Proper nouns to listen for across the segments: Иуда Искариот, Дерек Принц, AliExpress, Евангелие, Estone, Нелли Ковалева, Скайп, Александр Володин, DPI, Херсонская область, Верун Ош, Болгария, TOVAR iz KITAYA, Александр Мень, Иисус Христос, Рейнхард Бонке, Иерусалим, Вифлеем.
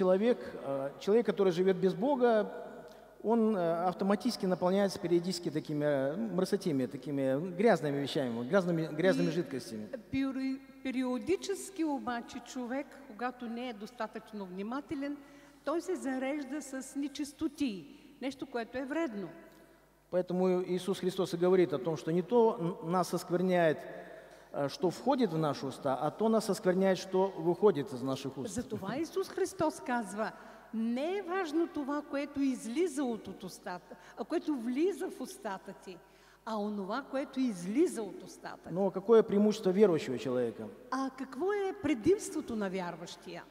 человек, который живет без Бога, он автоматически наполняется периодически такими мрсотиями, такими грязными вещами, грязными жидкостями. Периодически, обаче, човек, когато не е достатъчно внимателен, той се зарежда с нечистоти, нещо, което е вредно. Поэтому Иисус Христос и говорит о том, что не то нас оскверняет, что входит в наши уста, а то нас оскверняет, что выходит из наших уст. Затова Иисус Христос казва: не е важно това, което излиза от устата, а което влиза в устата ти, а онова, което излиза от устата ти. Но какое преимущество верующего человека? А какво е предимството на вярващия?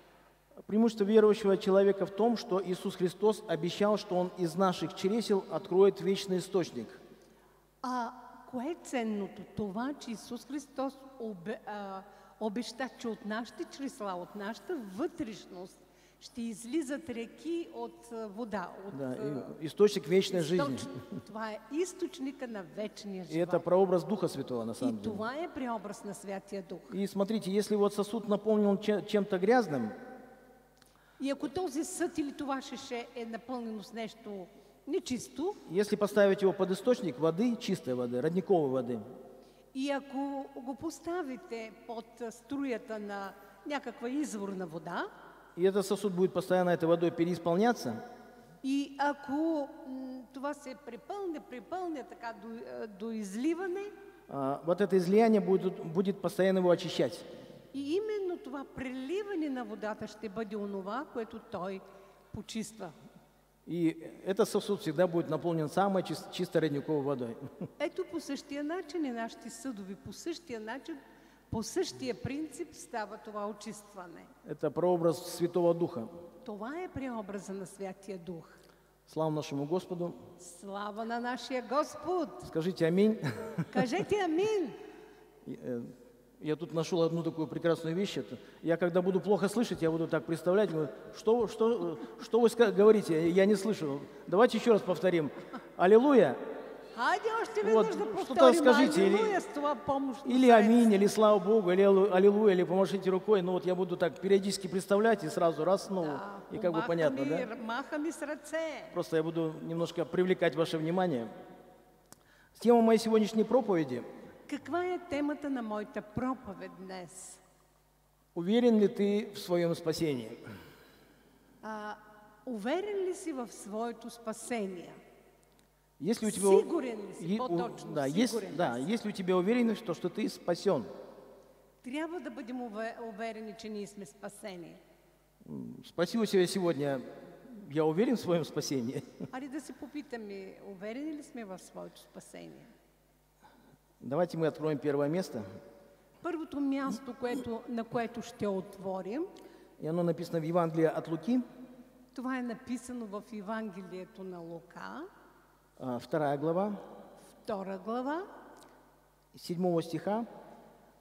Преимущество верующего человека в том, что Иисус Христос обещал, что Он из наших чресел откроет вечный источник. А кое е ценното? Това, че Иисус Христос обеща, че от нашите чресла, от нашата вътрешност, ще излизат реки от вода. Источник вечной жизни. Това е источника на вечния живот. И это прообраз Духа Святого, на самом деле. И това е преобраз на Святия Дух. И смотрите, если вот сосуд наполнен чем-то грязным, и ако този съд или това шеше е наполнено с нещо нечисто, если поставить его под источник воды, чистой воды, родниковой воды, и ако го поставите под струята на някаква изворна вода, и этот сосуд будет постоянно этой водой переисполняться. И ако това се препълне така до изливане, вот это излияние будет постоянно его очищать. И именно това преливане на водата ще бъде онова, което той почиства. И этот сосуд всегда будет наполнен самой чистой родниковой водой. Ето по същия начин и нашите съдови по същия начин, по същия принцип става това очистване. Это прообраз Святого Духа. Това е преобраза на Святия Дух. Слава нашему Господу. Слава на нашия Господ. Скажите аминь. Кажете аминь. Я тут нашел одну такую прекрасную вещь. Я когда буду плохо слышать, я буду так представлять, что вы говорите, я не слышу. Давайте еще раз повторим. Аллилуйя. Вот, что-то скажите, или аминь, или слава Богу, или аллилуйя, или помашите рукой. Ну вот я буду так периодически представлять и сразу раз, ну, да, и как бы понятно, да? Просто я буду немножко привлекать ваше внимание. Тема моей сегодняшней проповеди. Каква е темата на моята проповед днес? Уверен ли ти в своем спасении? Уверен ли си в своето спасение? Если у тебя... Сигурен ли си, по-точно, да, сигурен ли си? Если у тебя уверенность, то что ты спасен. Трябва да бъдем уверени, че ние сме спасени. Спросил себя сегодня, я уверен в своем спасении? Али да се попитаме, уверени ли сме в своето спасение? Давайте мы откроем первое место. Първото място, на което ще отворим. И оно написано в Евангелие от Луки. Това е написано в Евангелието на Лука. 2 глава. 2 глава. 7 стиха.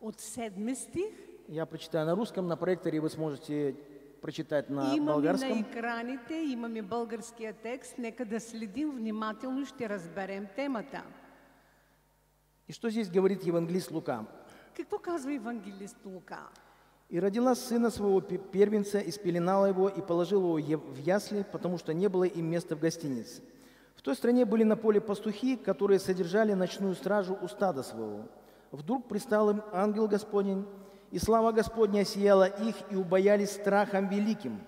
От 7 стих. Я прочитаю на русском, на проекторе вы сможете прочитать на българском. Имаме на екраните, имаме българския текст. Нека да следим внимателно и ще разберем темата. И что здесь говорит евангелист Лука? Какво казва евангелист Лука? «И родила сына своего первенца, и спеленала его, и положила его в ясли, потому что не было им места в гостинице. В той стране были на поле пастухи, которые содержали ночную стражу у стада своего. Вдруг пристал им ангел Господень, и слава Господня осияла их, и убоялись страхом великим.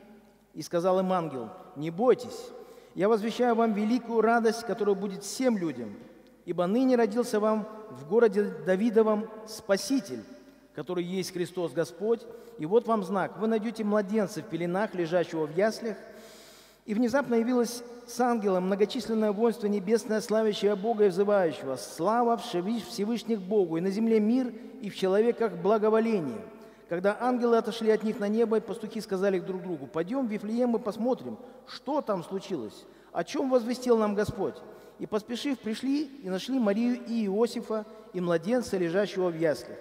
И сказал им ангел: не бойтесь, я возвещаю вам великую радость, которая будет всем людям. Ибо ныне родился вам в городе Давидовом Спаситель, который есть Христос Господь. И вот вам знак. Вы найдете младенца в пеленах, лежащего в яслях». И внезапно явилось с ангелом многочисленное воинство небесное, славящее Бога и взывающего: «Слава Всевышних Богу, и на земле мир, и в человеках благоволение». Когда ангелы отошли от них на небо, и пастухи сказали друг другу: «Пойдем в Вифлеем и посмотрим, что там случилось, о чем возвестил нам Господь». И, поспешив, пришли и нашли Марию и Иосифа, и младенца, лежащего в яслях.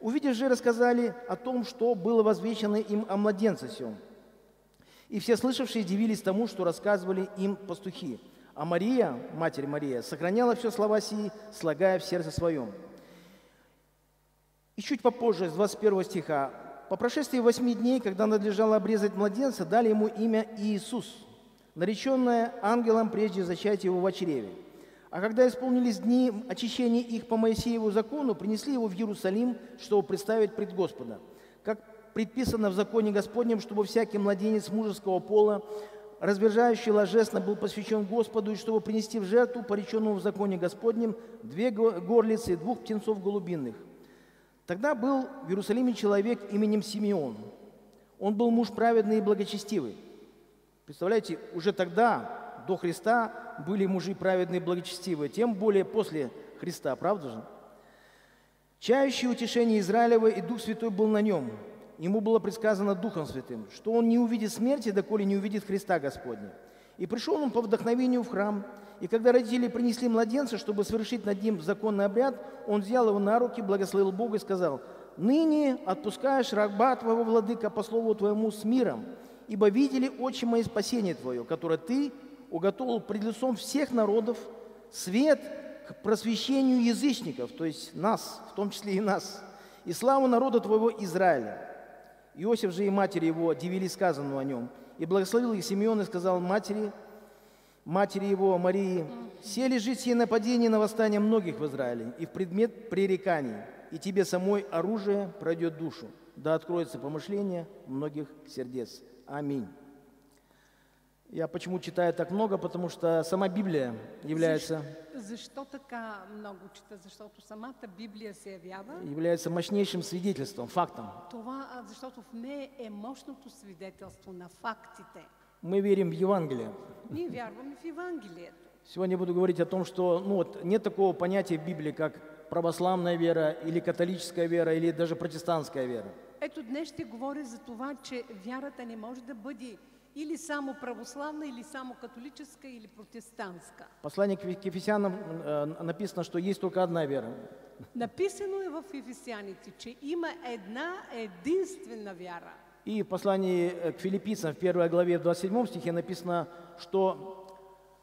Увидев же, рассказали о том, что было возвещено им о младенце сём. И все слышавшие дивились тому, что рассказывали им пастухи. А Мария, Матерь Мария, сохраняла все слова сии, слагая в сердце своем. И чуть попозже, с 21 стиха, По прошествии 8 дней, когда надлежало обрезать младенца, дали ему имя Иисус, нареченное ангелом прежде зачатия его в чреве. А когда исполнились дни очищения их по Моисееву закону, принесли его в Иерусалим, чтобы представить пред Господа, как предписано в законе Господнем, чтобы всякий младенец мужеского пола, развержающий ложесно, был посвящен Господу, и чтобы принести в жертву, пореченному в законе Господнем, 2 горлицы и 2 птенцов голубиных. Тогда был в Иерусалиме человек именем Симеон. Он был муж праведный и благочестивый. Представляете, уже тогда, до Христа, были мужи праведные и благочестивые, тем более после Христа, правда же? Чающий утешение Израилева, и Дух Святой был на нем. Ему было предсказано Духом Святым, что он не увидит смерти, доколе не увидит Христа Господня. И пришел он по вдохновению в храм, и когда родители принесли младенца, чтобы совершить над ним законный обряд, он взял его на руки, благословил Бога и сказал: «Ныне отпускаешь раба твоего, владыка, по слову твоему, с миром, ибо видели очи мои спасение твое, которое ты уготовил пред лицом всех народов, свет к просвещению язычников», то есть нас, в том числе и нас, «и славу народа твоего Израиля». Иосиф же и матери его дивились сказанному о нем. И благословил их Симеон и сказал матери его, Марии: «Се лежит сие нападение на восстание многих в Израиле и в предмет пререкания, и тебе самой оружие пройдет душу, да откроется помышление многих сердец». Аминь. Я почему читаю так много? Потому что сама Библия является... Защо така много чета? Защото самата Библия се явява... является мощнейшим свидетельством, фактом. Това, защото в нея е мощното свидетелство на фактите. Мы верим в Евангелие. Ние вярваме в Евангелието. Сегодня буду говорить о том, что нет такого понятия в Библии, как православная вера, или католическая вера, или даже протестантская вера. Ето днес ще говоря за това, че вярата не може да бъде или само православная, или само католическая, или протестантская. Послание к Ефесянам написано, что есть только одна вера. Написано и в Ефесяните, что има одна единственная вера. И в послании к Филиппийцам в 1 главе в 27 стихе написано, что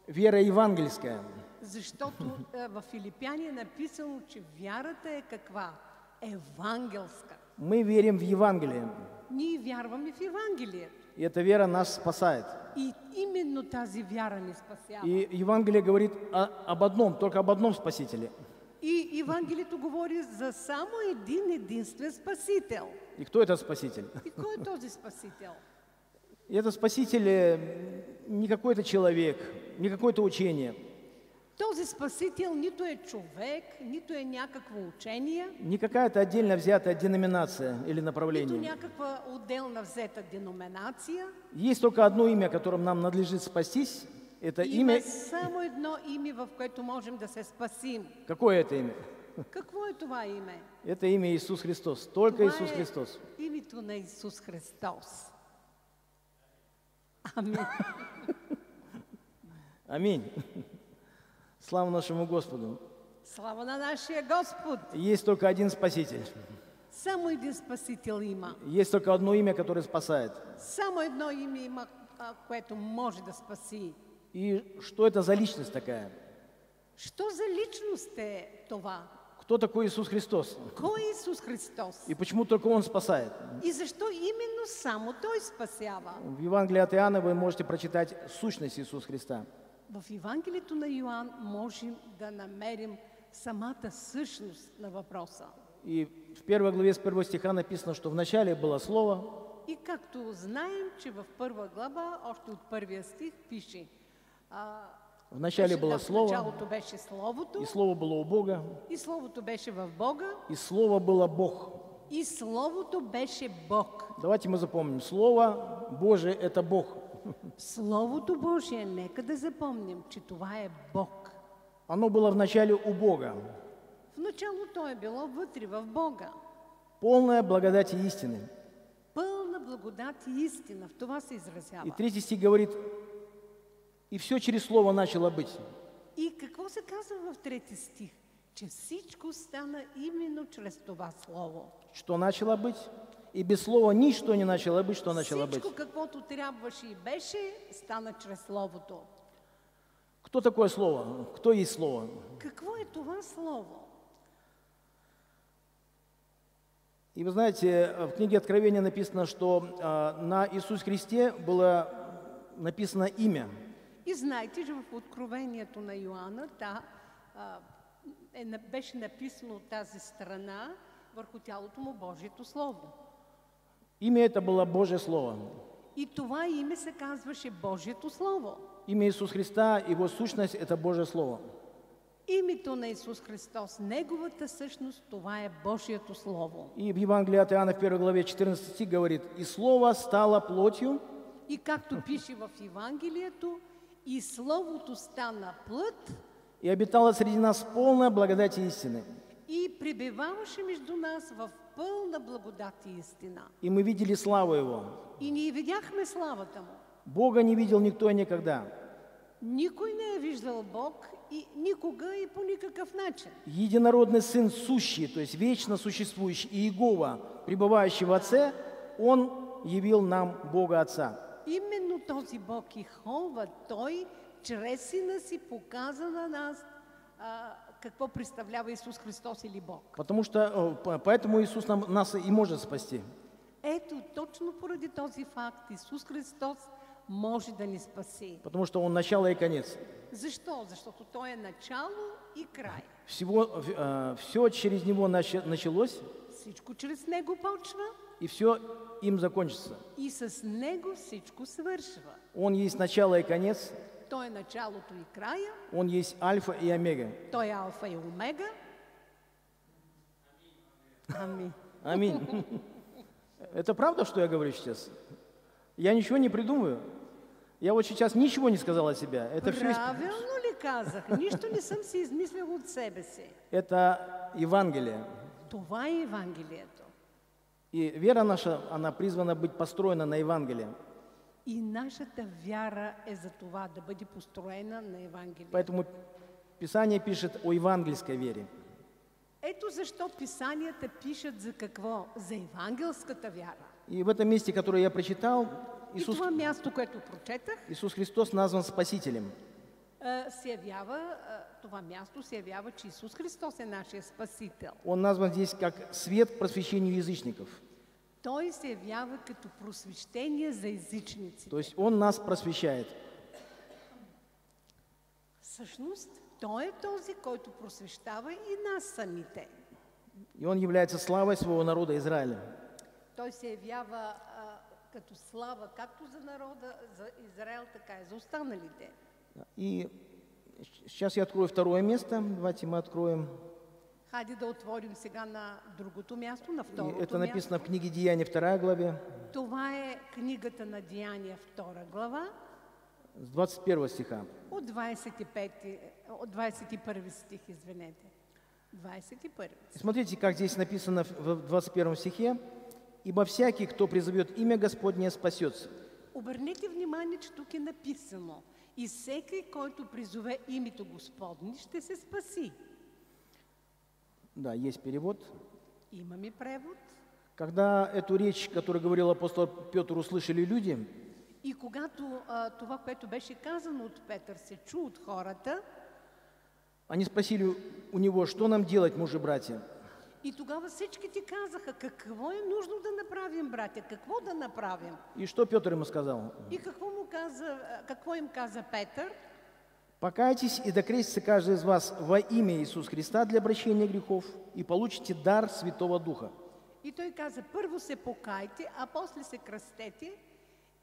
вера евангельская. Защото в Филиппяне написано, что вярата е каква? Евангельская. Мы верим в Евангелие. Ние вярваме в Евангелие. И эта вера нас спасает. И именно тази вера не спасява. И Евангелие говорит об одном, только об одном Спасителе. И Евангелие говорит за самый единственный Спаситель. И кто этот Спаситель? И кто этот Спаситель? И этот Спаситель не какой-то человек, не какое-то учение. Този Спасител нито е човек, нито е някакво учение. Не какая-то отдельно взятая деноминация или направление. Нито някаква отдельно взята деноминация. Есть только одно имя, которым нам надлежит спастись. Это имя... Има само едно име, в което можем да се спасим. Какое это имя? Какво е това име? Это имя Иисус Христос. Только Иисус Христос. Името на Иисус Христос. Аминь. Аминь. Слава нашему Господу! Слава на нашего Господа! Есть только один Спаситель. Самый один Спаситель има. Есть только одно имя, которое спасает. Самое одно имя има, което может да спаси. И что это за личность такая? Что за личность това? Кто такой Иисус Христос? Кто Иисус Христос? И почему только Он спасает? И за что именно само Той спасява? В Евангелии от Иоанна вы можете прочитать сущность Иисуса Христа. В Евангелието на Йоан можем да намерим самата същност на въпроса. И в 1 главе с 1 стиха написано, что в начале было Слово. И както знаем, че в 1 глава, още от 1 стих пише: в начале было Слово, и Слово было у Бога, и Словото беше в Бога, и Слово было Бог. И Словото беше Бог. Давайте мы запомним: Слово Божие – это Бог. Словото Божие, нека да запомним, че това е Бог. Оно было в начале у Бога. В начале то е било вътре в Бога. Полная благодать и истины. Пълна благодать и истина, в това се изразява. И 3 стих говорит: и все через Слово начало быть. И какво се казва в 3 стих? Че всичко стана именно через това Слово. Что начало быть? И без слова ничто не начало быть, что начало быть. Кто такое слово? Кто есть слово? Какое это слово? И И вы знаете, в книге Откровения написано, что на Иисусе Христе было написано имя. И знаете же, в Откровении на Иоанна беше написано тази страна върху тялото му Божието Слово. Имя это было Божие Слово. И това име се казваше Божието Слово. Имя Иисус Христа, Его сущность – это Божие Слово. Името на Иисус Христос, Неговата същност, това е Божието Слово. И в Евангелие от Иоанна в 1 главе 14 говорит, и Слово стало плотью. И както пише в Евангелието, и Словото стана плът. И обитала среди нас полная благодать и истины. И пребиваваше между нас в полна благодать и истина. И мы видели славу Его. И не видяхме славата Му. Бога не видел никто и никогда. Никой не видел Бог и никуда и по никаков начин. Единородный Сын сущий, то есть вечно существующий, Иегова, пребывающий в Отце, Он явил нам Бога Отца. Именно този Бог Иехова, Той чрез Сина Си показа на нас, какво представлява Иисус Христос или Бог. Потому что, поэтому Иисус нас и может спасти. Ето, точно поради този факт Иисус Христос може да ни спаси. Потому что Он начало и конец. Защо? Защото Той е начало и край. Все через Него началось. Всичко через Него почва. И все им закончится. И с Него всичко свършва. Он есть начало и конец. Той е началото и края. Он есть альфа и омега. Той е алфа и омега. Аминь. Аминь. Это правда, что я говорю сейчас? Я ничего не придумываю. Я вот сейчас ничего не сказал о себе. Это все. Правильно ли казах? Ничто не сам си измислил от себе си. Это Евангелие. Това е Евангелието. И вера наша, она призвана быть построена на Евангелии. И нашата вяра е за това да бъде построена на Евангелието. Поэтому Писание пишет о евангельской вере. Ето защо Писанията пишат за какво? За евангелската вяра. И в этом месте, которое я прочитал, Иисус Христос назван Спасителем. Он назван здесь как свет к просвещению язычников. То есть Он нас просвещает. И Он является славой своего народа Израиля. Той се явява като слава както за народа, за Израил, така и за останалите. И сейчас я открою второе место. Давайте мы откроем. Хайде да отворим сега на другото място, на второто място. Это написано в книге Деяния 2 главе. Това е книгата на Деяния 2 глава. С 21 стиха. От 21 стих, извинете. 21. Смотрите, как здесь написано в 21 стихе. Ибо всякий, кто призовет имя Господне, спасется. Обърнете внимание, че тук е написано. И всеки, който призове името Господне, ще се спаси. Да, есть перевод. Имаме превод. Когда эту речь, которую говорил апостол Петр, услышали люди, и когато това, което беше казано от Петър, се чу от хората, они спросили у него, что нам делать, мужи братья? И тогава всички ти казаха, какво е нужно да направим, братя, какво да направим. И что Петр ему сказал? И какво им каза Петър? Покайтесь и докрестится каждый из вас во имя Иисус Христа для обращения грехов и получите дар Святого Духа. И той каза, първо се покайте, а после се кръстете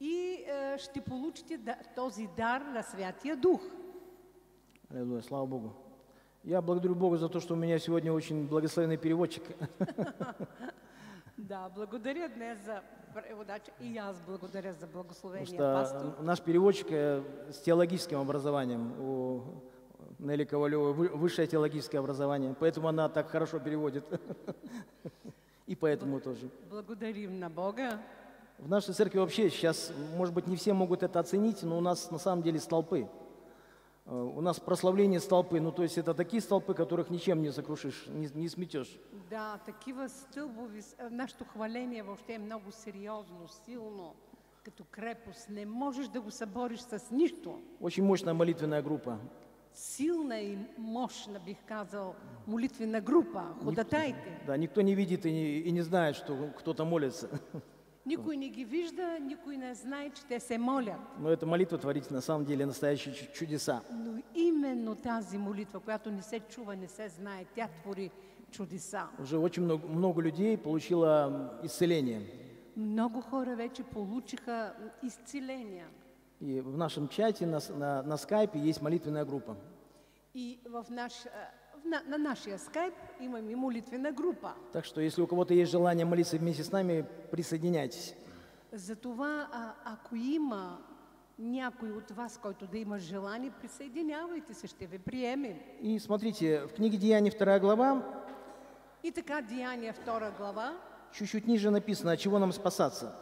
и ще получите този дар на Святия Дух. Аллилуйя, слава Богу. Я благодарю Бога за то, что у меня сегодня очень благословенный переводчик. Да, благодарю днес за переводача, и я благодарю за благословение пастора. Наш переводчик с теологическим образованием, у Нелли Ковалевой высшее теологическое образование, поэтому она так хорошо переводит. И поэтому тоже. Благодарим на Бога. В нашей церкви вообще сейчас, может быть, не все могут это оценить, но у нас на самом деле столпы. У нас прославление столпы, ну то есть это такие столпы, которых ничем не сокрушишь, не сметешь. Да, такие столбы, наше хваление вообще много серьезно, сильно, как крепость, не можешь да го събориш с ничто. Очень мощная молитвенная группа. сильная и мощная, бы сказал, молитвенная группа, ходатайты. Да, никто не видит и не знает, что кто-то молится. Никто не видит, никто не знает, что се молят. Но эта молитва творит на самом деле настоящие чудеса. Но именно тази молитва, която не се чува, не се знае, тя твори чудеса. Уже очень много людей получило исцеление. Много хора вече получиха исцеление. И в нашем чате на скайпе есть молитвенная группа. И на нашей скайпе имеем молитвенная группа. Так что, если у кого-то есть желание молиться вместе с нами, присоединяйтесь. Затова, если има някой от вас, който да има желание, присоединяйтесь, ще ви приемем. И смотрите, в книге Деяния 2 глава. И така, Деяния 2 глава. Чуть-чуть ниже написано, от чего нам спасаться.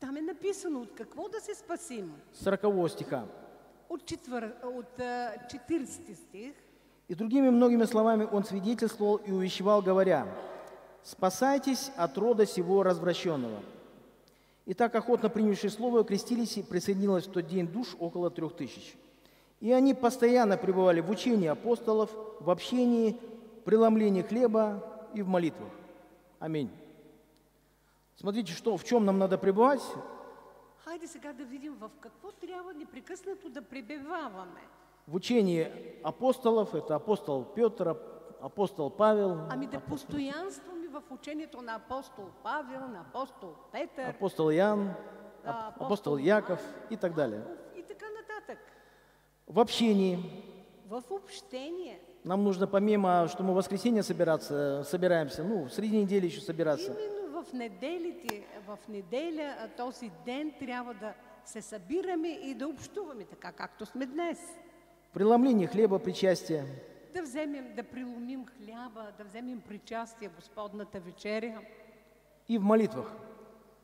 Там и написано, от какого да се спасим. 40 стиха. От 40 стих. И другими многими словами он свидетельствовал и увещевал, говоря: «Спасайтесь от рода сего развращенного». И так, охотно принявшие слово, крестились, и присоединилось в тот день душ около 3000. И они постоянно пребывали в учении апостолов, в общении, преломлении хлеба и в молитвах. Аминь. Смотрите, в чем нам надо пребывать. Хайде сега да видим в какво трябва непрекъснато да пребиваваме. В учении апостолов, это апостол Петр, апостол Павел. Ами да постоянстваме в учението на апостол Павел, на апостол Петър, апостол Ян, апостол Яков и так далее. И така нататък. В общении. В общении. Нам нужно помимо, что мы в воскресенье собираемся, ну, в среди недели еще собираться. Именно в неделя, този ден трябва да се събираме и да общуваме, така както сме днес. Преломление хлеба, причастие. Да вземем, да преломим хлеба, да вземем причастие Господната вечеря. И в молитвах.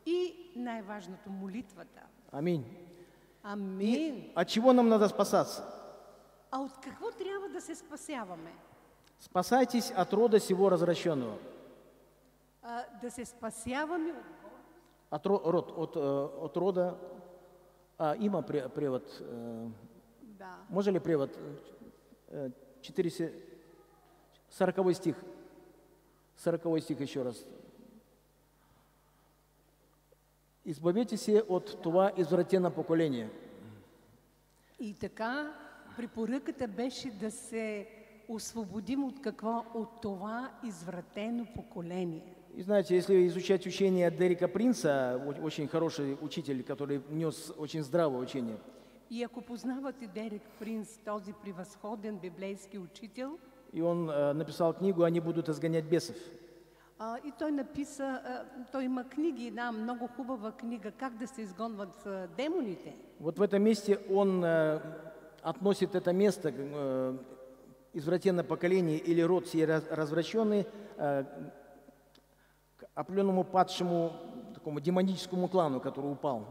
И най-важното молитвата. Аминь. Аминь. От чего нам надо спасаться? А от какво трябва да се спасяваме? Спасайтесь от рода сего развращенного. Да се спасяваме от рода. Има превод. Да. Може ли превод? 40 стих. 40 стих еще раз. Избавитесь от това извратено поколение. И така. Препоръката беше да се освободим от какво? От това извратено поколение. И знаете, если изучать учение Дерека Принца, очень хороший учитель, который внес очень здравое учение. И ако познавате Дерек Принц, този превъзходен библейски учител. И он написал книгу «Они будут изгонять бесов». И той има книги, да, много хубава книга «Как да се изгонват демоните». Вот в этом месте он относит это место, извратенное поколение или род сей развращенный, к определенному падшему такому демоническому клану, который упал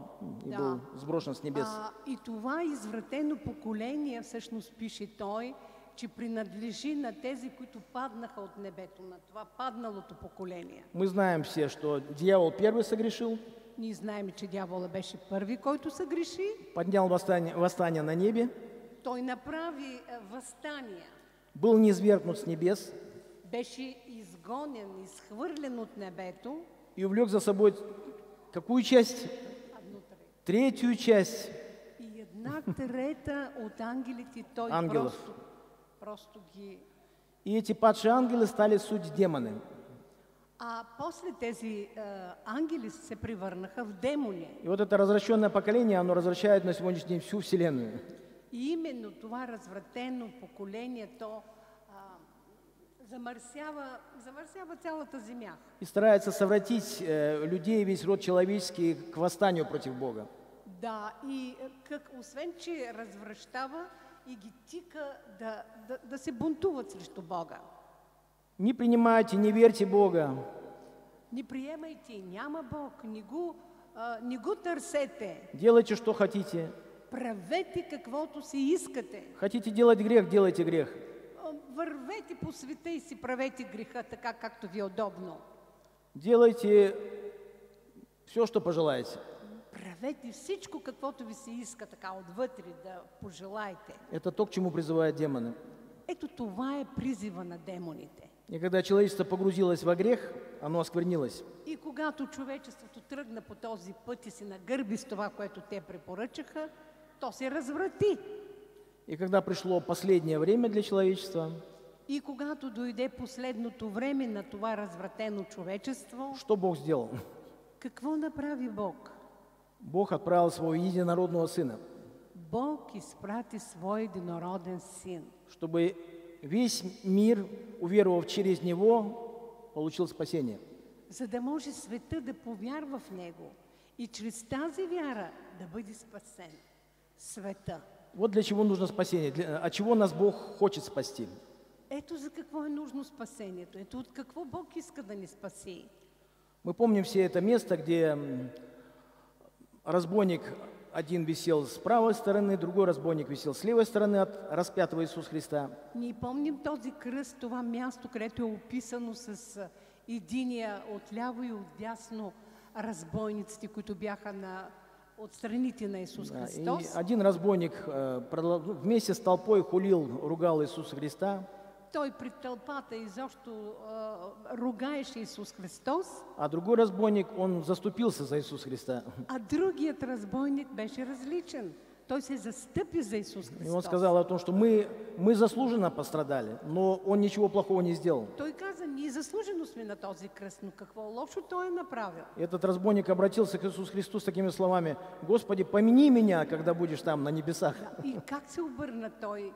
и да. Был сброшен с небес. И това извратено поколение, всъщност пише той, че принадлежи на тези, които паднаха от небето, на това падналото поколение. Мы знаем все, что дьявол первый согрешил. Ние знаем, че дявола беше първи, който согреши. Поднял восстание на небе. Той направи възстание. Был низвергнут с небес. Беше изгонен, изхвърлен от небето. И увлек за собой какую часть? Третью часть. И една трета от ангелите той просто ги... И эти падшие ангелы стали суть демоны. А после тези ангелы се превърнаха в демони. И вот это развращенное поколение, оно развращает на сегодняшний день всю Вселенную. И именно това развратено поколение, то замърсява цялата земя. И старается совратить людей, весь род человеческий, к восстанию против Бога. Да, и как, освен че развращава, и ги тика да се бунтуват срещу Бога. Не принимайте, не верьте Бога. Не принимайте, няма Бог, не го търсете. Делайте, что хотите. Правете каквото си искате. Хотите делать грех, делайте грех. Вървете по света и си правете греха така, както ви е удобно. Делайте все, что пожелаете. Правете Направете всичко, каквото ви се иска, така отвътре да пожелаете. Это то, к чему призывают демоны. Ето това е призива на демоните. И когда человечество погрузилось во грех, оно осквернилось. И когато човечеството тръгна по този път и се нагърби с това, което те препоръчаха, то се разврати. И когда пришло последнее время для человечества, и когато дойде последното време на това развратено човечество, что Бог сделал? Какво направи Бог? Бог отправил своего единородного сына. Бог испрати свой единородный сын, чтобы весь мир, уверовав через него, получил спасение. За да може света да повярва в него и через тази вяра да бъде спасен света. Вот для чего нужно спасение, от чего нас Бог хочет спасти. Ето за какво е нужно спасението, ето от какво Бог иска да ни спаси. Мы помним все это место, где разбойник один висел с правой стороны, другой разбойник висел с левой стороны от распятого Иисуса Христа. Не помним този кръст, това място, където е описано с единия от ляво и от дясно разбойниците, които бяха на от страните на Иисус Христос. Один разбойник вместе с толпой хулил, ругал Иисуса Христа. Той пред тълпата изобщо ругаеше Исус Христос. А другой разбойник, он заступился за Иисус Христа. А другият разбойник беше различен. Той се застъпи за Иисус Христос. И он сказал о том, что мы заслуженно пострадали, но он ничего плохого не сделал. Той каза, ние заслужено сме на този кръст, но какво лошо той е направил. Этот разбойник обратился к Иисусу Христу с такими словами: «Господи, помяни меня, когда будешь там на небесах». Да. И как се обърна той?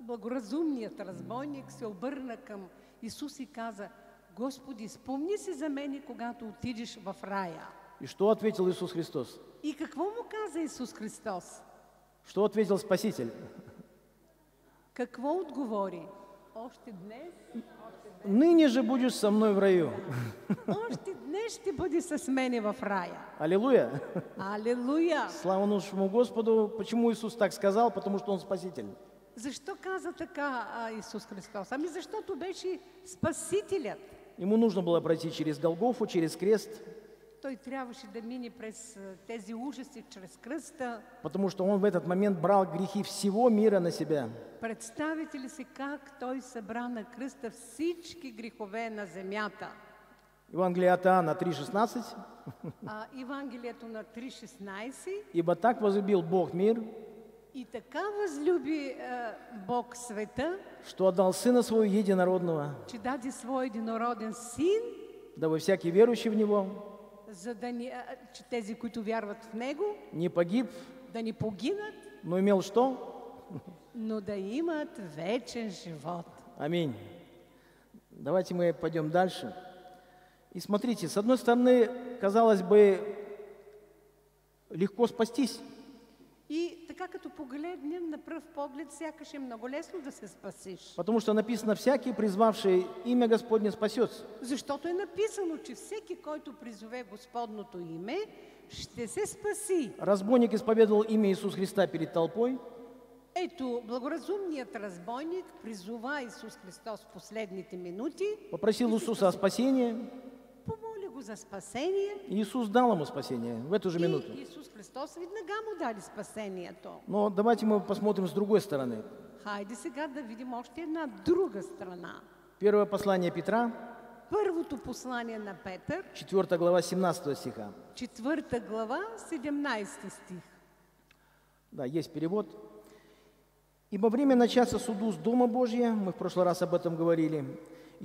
Благоразумният разбойник се обърна към Исус и каза: «Господи, спомни се за мене, когато отидеш в рая». И что ответил Иисус Христос? И какво му каза Иисус Христос? Что ответил Спаситель? Какво отговори? Още днес, ныне же будешь со мной в раю. Още днес ще бъде с мене в рая. Аллилуйя. Аллилуйя. Слава нашему Господу. Почему Иисус так сказал? Потому что Он Спаситель. Защо каза така Иисус Христос? Ами защото беше Спасителят. Ему нужно было пройти через Голгофу, через крест. Той трябваше да мине през тези ужаси, чрез кръста. Потому что он в этот момент брал грехи всего мира на себя. Представете ли си как той събра на кръста всички грехове на земята? Евангелие от Иоанна 3:16. Евангелието на 3:16. Ибо так возлюбил Бог мир. И така възлюби Бог света, что отдал Сына Своего Единородного, че даде свой единороден Син, дабы всякий верующий в Него, за да не, тези, които вярват в Него, не погиб, да не погинат, но имел что? Но да имат вечен живот. Аминь. Давайте мы пойдем дальше. И смотрите, с одной стороны, казалось бы, легко спастись. И така като погледнем на пръв поглед, сякаш е много лесно да се спасиш. Потому что написано: всякий призвавший имя Господне спасется. Защото е написано, че всеки, който призове Господното име, ще се спаси. Разбойник изповедовал имя Иисус Христа перед толпой. Ето, благоразумният разбойник призова Иисус Христос в последните минути. Попросил Иисуса о спасении. За спасение. Иисус дал ему спасение в эту же минуту. Иисус Христос веднага му дали спасение. Но давайте мы посмотрим с другой стороны. Хайде сега да видим още една друга страна. Первое послание Петра. Първото послание на Петър. 4 глава 17 стиха. 4 глава 17 стих. Да, есть перевод. Ибо время начаться суду с Дома Божия, мы в прошлый раз об этом говорили.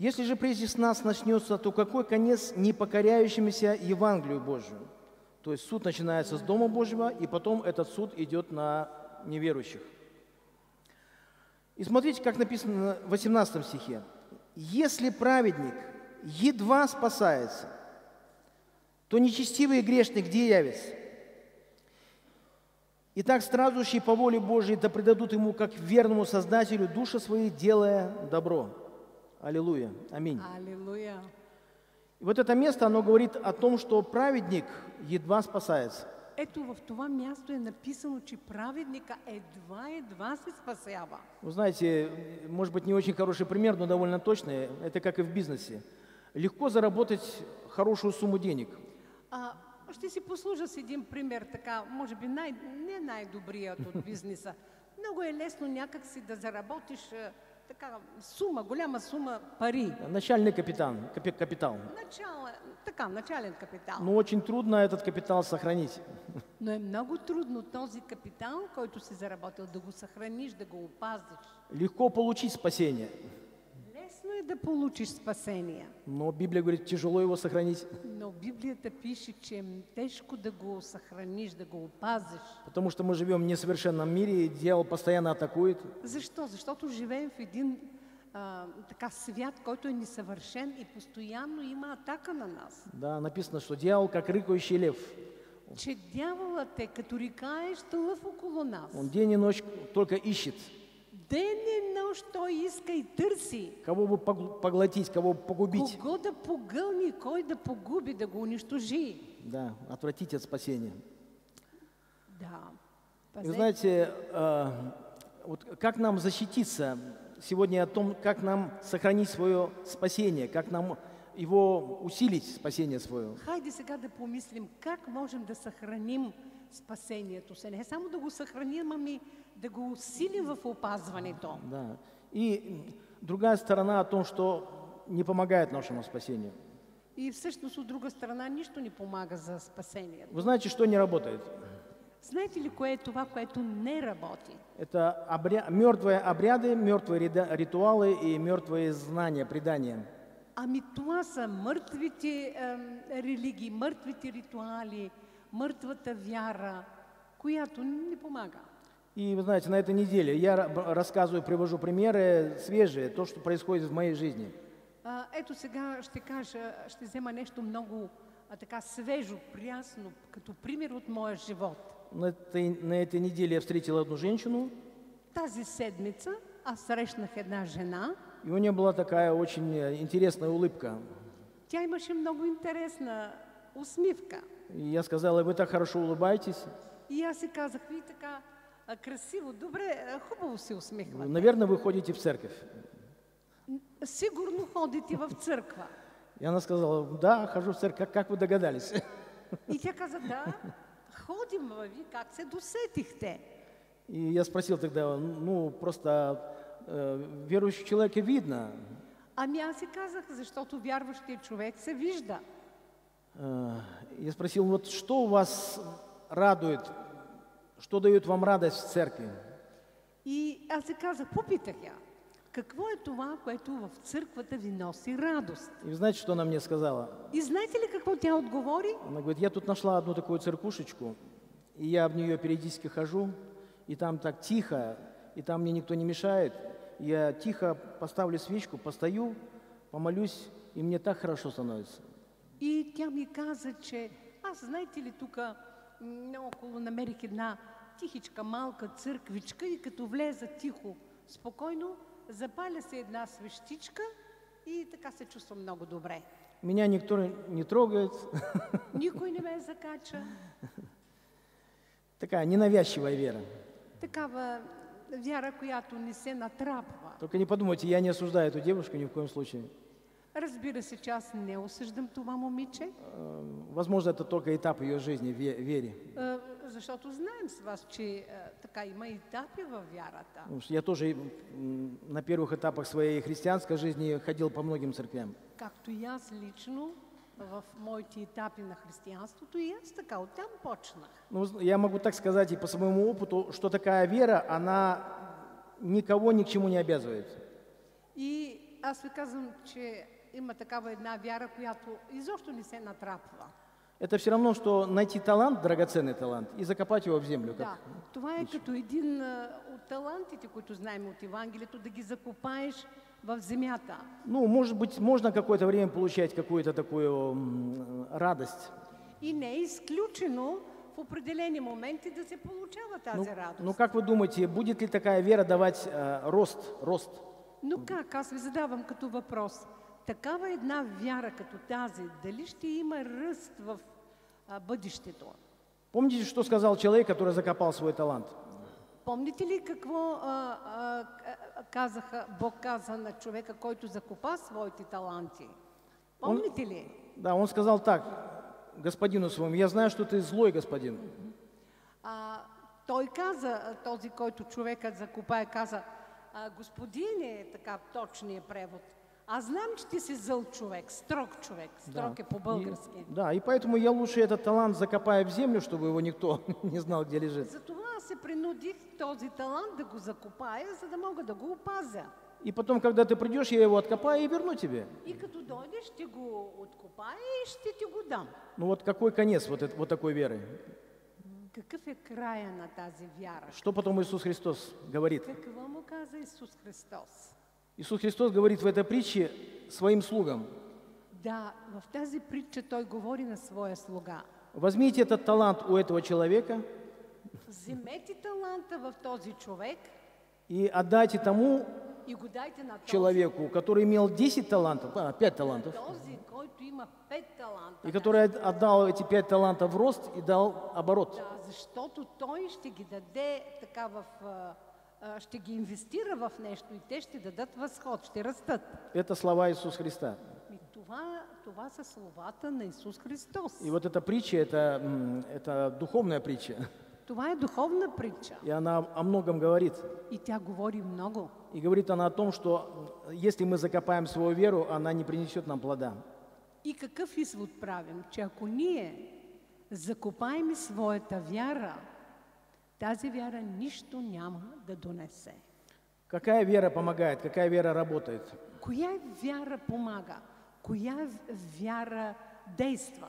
Если же прежде с нас начнется, то какой конец непокоряющимся Евангелию Божию? То есть суд начинается с Дома Божьего, и потом этот суд идет на неверующих. И смотрите, как написано в 18 стихе. «Если праведник едва спасается, то нечестивый и грешный где явится? Итак, страждущие по воле Божьей да предадут ему, как верному Создателю, души свои, делая добро». Аллилуйя. Аминь. Аллилуйя. И вот это место, оно говорит о том, что праведник едва спасается. Ето в това място е написано, че праведника едва се спасява. Вы знаете, может быть, не очень хороший пример, но довольно точный. Это как и в бизнесе. Легко заработать хорошую сумму денег. ще си послужа с един пример, така, може би не най-добрият от бизнеса. Много е лесно някакси да заработиш така сума, голяма сума пари. Начальный капитал. Начален капитал. Но очень трудно этот капитал сохранить. Но е много трудно този капитал, който си заработил, да го съхраниш, да го опазиш. Легко получить спасение. Лесно е да получиш спасение. Но Библия говорит, тяжело его сохранить. Но Библията пише, че е тежко да го съхраниш, да го опазиш. Потому что мы живем в несовершенном мире, и дьявол постоянно атакует. Защо? Защото живеем в един така свят, който е несъвършен и постоянно има атака на нас. Да, написано, что дьявол как рыкающий лев. Че дяволът е като рикаещ лъв около нас. Он день и ночь только ищет. День и нощ той иска и търси. Кого бы поглотить, кого бы погубить. Кого да погълни, кой да погуби, да го уничтожи. Да, отвратить от спасения. Да. Вы знаете, вот как нам защититься сегодня о том, как нам сохранить свое спасение, как нам его усилить, спасение свое. Хайде сега да помислим, как можем да сохраним спасението си. Не само да го съхраним, ами да го усилим в опазването. Да. И другая сторона о том, что не помогает нашему спасению. И всъщност от друга страна нищо не помага за спасението. Вы знаете, что не работает? Знаете ли, кое е това, което не работи? Это мертвые обряды, мертвые ритуалы и мертвые знания, предания. Ами това са мъртвите религии, мъртвите ритуали, мъртвата вяра, която не помага. И вы знаете, на этой неделе я рассказываю, привожу примеры свежие, то, что происходит в моей жизни. Ето сега ще взема нещо много така свежо, прясно, като пример от моя живот. На этой неделе я встретила одну женщину. Тази седмица аз срещнах една жена. И у нее была такая очень интересная улыбка. Тя имаше много интересна усмивка. И я сказала, вы так хорошо улыбаетесь. И аз си казах, ви така красиво, добре, хубаво се усмихвате. Наверное, вы ходите в церковь. Сигурно ходите в църква. И она сказала, да, хожу в церковь, как вы догадались? И тя каза, да, ходим, ви как се досетихте. И я спросил тогда, ну, просто верующий человек видно. Ами аз си казах, защото вярващия човек се вижда. Я спросил, вот что у вас радует, что дает вам радость в церкви? И аз си казах, попитах я. Какво е това, което в църквата ви носи радост? И знаете, что она мне сказала? И знаете ли, какво тя отговори? Она говорит, я тут нашла одну такую церкушечку, и я в нее периодически хожу, и там так тихо, и там мне никто не мешает. Я тихо поставлю свечку, постою, помолюсь, и мне так хорошо становится. И тя ми каза, че аз, знаете ли, тук около намерих една тихичка малка църквичка, и като влеза тихо, спокойно, запаля се една свещичка и така се чувствам много добре. Меня никто не трогает. Никой не ме закача. Такая ненавязчивая вера. Такава вяра, която не се натрапва. Только не подумайте, я не осуждаю эту девушку ни в коем случае. Разбира се, че аз не осъждам това момиче. Възможно, это только етап ее жизни, вере. Защото знаем с вас, че така има етапи във вярата. Я тоже на первых этапах своей христианской жизни ходил по многим церквям. Както и аз лично в моите етапи на християнството, и аз така оттам почнах. Ну, я могу так сказать и по своему опыту, что такая вера, она никого ни к чему не обязывает. И аз ви казвам, че има такава една вяра, която изобщо не се натрапва. Это все равно, что найти талант, драгоценный талант, и закопать его в землю. Да, това е като един от талантите, които знаем от Евангелието, да ги закопаеш в земята. Ну, может быть, можно какое-то время получать какую-то такую радость. И не е изключено в определени моменти да се получава тази радост. Ну, как вы думаете, будет ли такая вера давать рост? Ну как, аз ви задавам като въпрос. Такава една вяра като тази, дали ще има ръст в бъдещето? Помните, что сказал человек, который закопал свой талант? Помните ли какво Бог каза на човека, който закопа своите таланти? Помните ли? Да, он сказал так, господину своему, я знаю, что ты злой господин. Той каза, този, който човекът закупае, каза, господине, така точния превод, а знам, че ти си зъл човек, строг е по-български. Да, и поэтому я лучше этот талант закопаю в землю, чтобы его никто не знал, где лежит. Затова се принудих този талант да го закопая, за да мога да го опазя. И потом, когда ты придешь, я его откопаю и верну тебе. И когда дойдешь, ты его откопаешь, и ты его дам. Ну вот какой конец вот такой веры? Каков е края на тази вяра? Что потом Иисус Христос говорит? Какво му каза Иисус Христос? Иисус Христос говорит в этой притче своим слугам. Да, в тази притче той говори на своя слуга. Возьмите этот талант у этого человека. Вземете таланта в този човек. И отдайте тому человеку, который имел 10 талантов, 5 талантов. И который отдал эти 5 талантов в рост и дал оборот. Да, защото той ще ги даде така в, ще ги инвестира в нещо и те ще дадат възход, ще растат. Это слова Иисуса Христа. Това са словата на Иисус Христос. И вот эта притча, это духовная притча. Това е духовна притча. И она о многом говорит. И тя говори много. И говорит она о том, что если мы закопаем свою веру, она не принесет нам плода. И какъв извод правим, че ако ние закопаем своята вяра, тази вяра нищо няма да донесе. Какая вера помогает, какая вера работает? Коя вяра помага, коя вяра действа?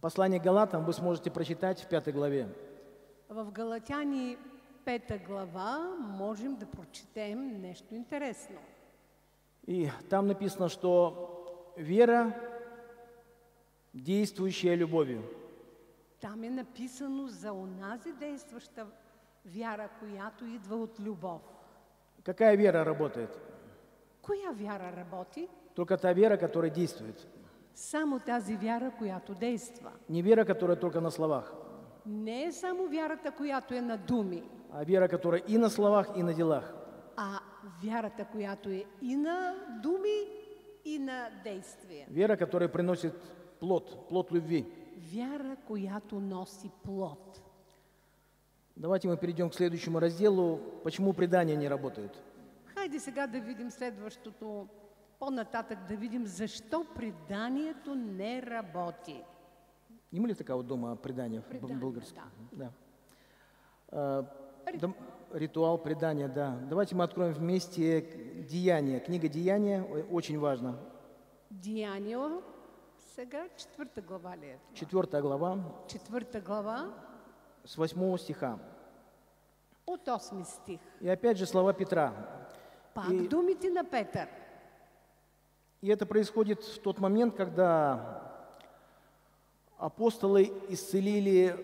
Послание Галатам вы сможете прочитать в 5 главе. В Галатяне 5 глава можем да прочитаем нечто интересное. И там написано, что вера, действующая любовью. Там е написано за онази действующая вера, която идва от любовь. Какая вера работает? Коя вера работает? Только та вера, которая действует. Само тази вера, която действа. Не вера, которая только на словах. Не само вярата, която е на думи. А вера, которая и на словах, и на делах. А вярата, която е и на думи, и на действие. Вера, которая приносит плод, плод любви. Вера, която носи плод. Давайте мы перейдем к следующему разделу. Почему предания не работают? Хайде сега да видим следващото, по-нататък да видим защо преданието не работи. Има ли такава дума предание в български? Да. Ритуал предания, да. Давайте мы откроем вместе Деяния. Книга Деяния очень важна. Деяния, сега 4 глава ли е? 4 глава. 4 глава. С 8 стиха. От 8 стих. И опять же слова Петра. Пак думите на Петър. И это происходит в тот момент, когда апостолы исцелили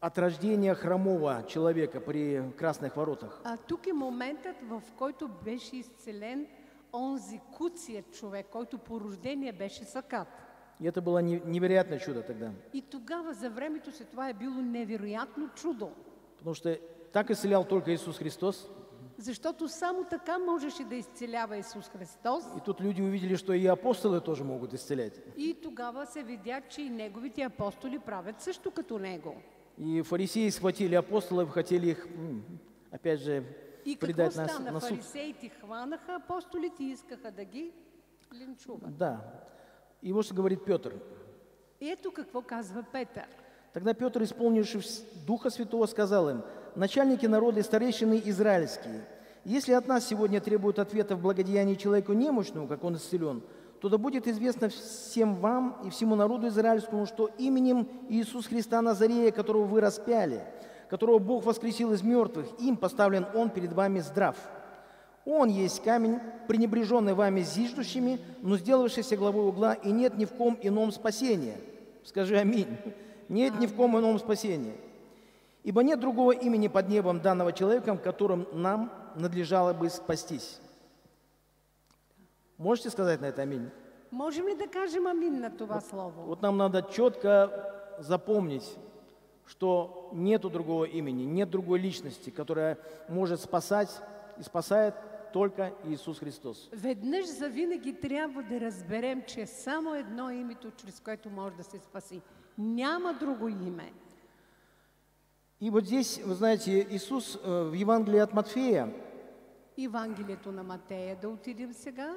от рождения хромого человека при Красных воротах. А тук е моментът, в който беше изцелен онзи куция човек, който по рождение беше сакат. И это было невероятное чудо тогда. И тогава за времето си това е било невероятно чудо. Потому что так исцелял только Иисус Христос. Защото само така можеше да изцелява Исус Христос. И тут люди увидели, что и апостолы тоже могут исцелять. И тогава се видя, че и неговите апостоли правят също като него. И фарисеи схватили апостолов, хотели их, опять же, предать на суд. И фарисеи хванаха апостолов и искаха да ги линчуват. Да. И вот что говорит Петр. Ето какво казва Петър. Тогда Петр, исполнившись Духа Святого, сказал им: начальники народа и старейшины израильские, если от нас сегодня требуют ответа в благодеянии человеку немощному, как он исцелен, то да будет известно всем вам и всему народу израильскому, что именем Иисуса Христа Назарея, которого вы распяли, которого Бог воскресил из мертвых, им поставлен Он перед вами здрав. Он есть камень, пренебреженный вами зиждущими, но сделавшийся главой угла, и нет ни в ком ином спасения. Скажи аминь. Нет ни в ком ином спасения. Ибо нет другого имени под небом данного человеком, которым нам надлежало бы спастись. Можете сказать на это аминь? Можем ли докажем аминь на това слово? Вот нам надо четко запомнить, что нету другого имени, нет другой личности, которая может спасать и спасает только Иисус Христос. Веднъж завинаги трябва да разберем, че само едно името, чрез което може да се спаси. Няма друго име. И вот здесь, вы знаете, Иисус в Евангелии от Матфея. Евангелието на Матея да отидем сега.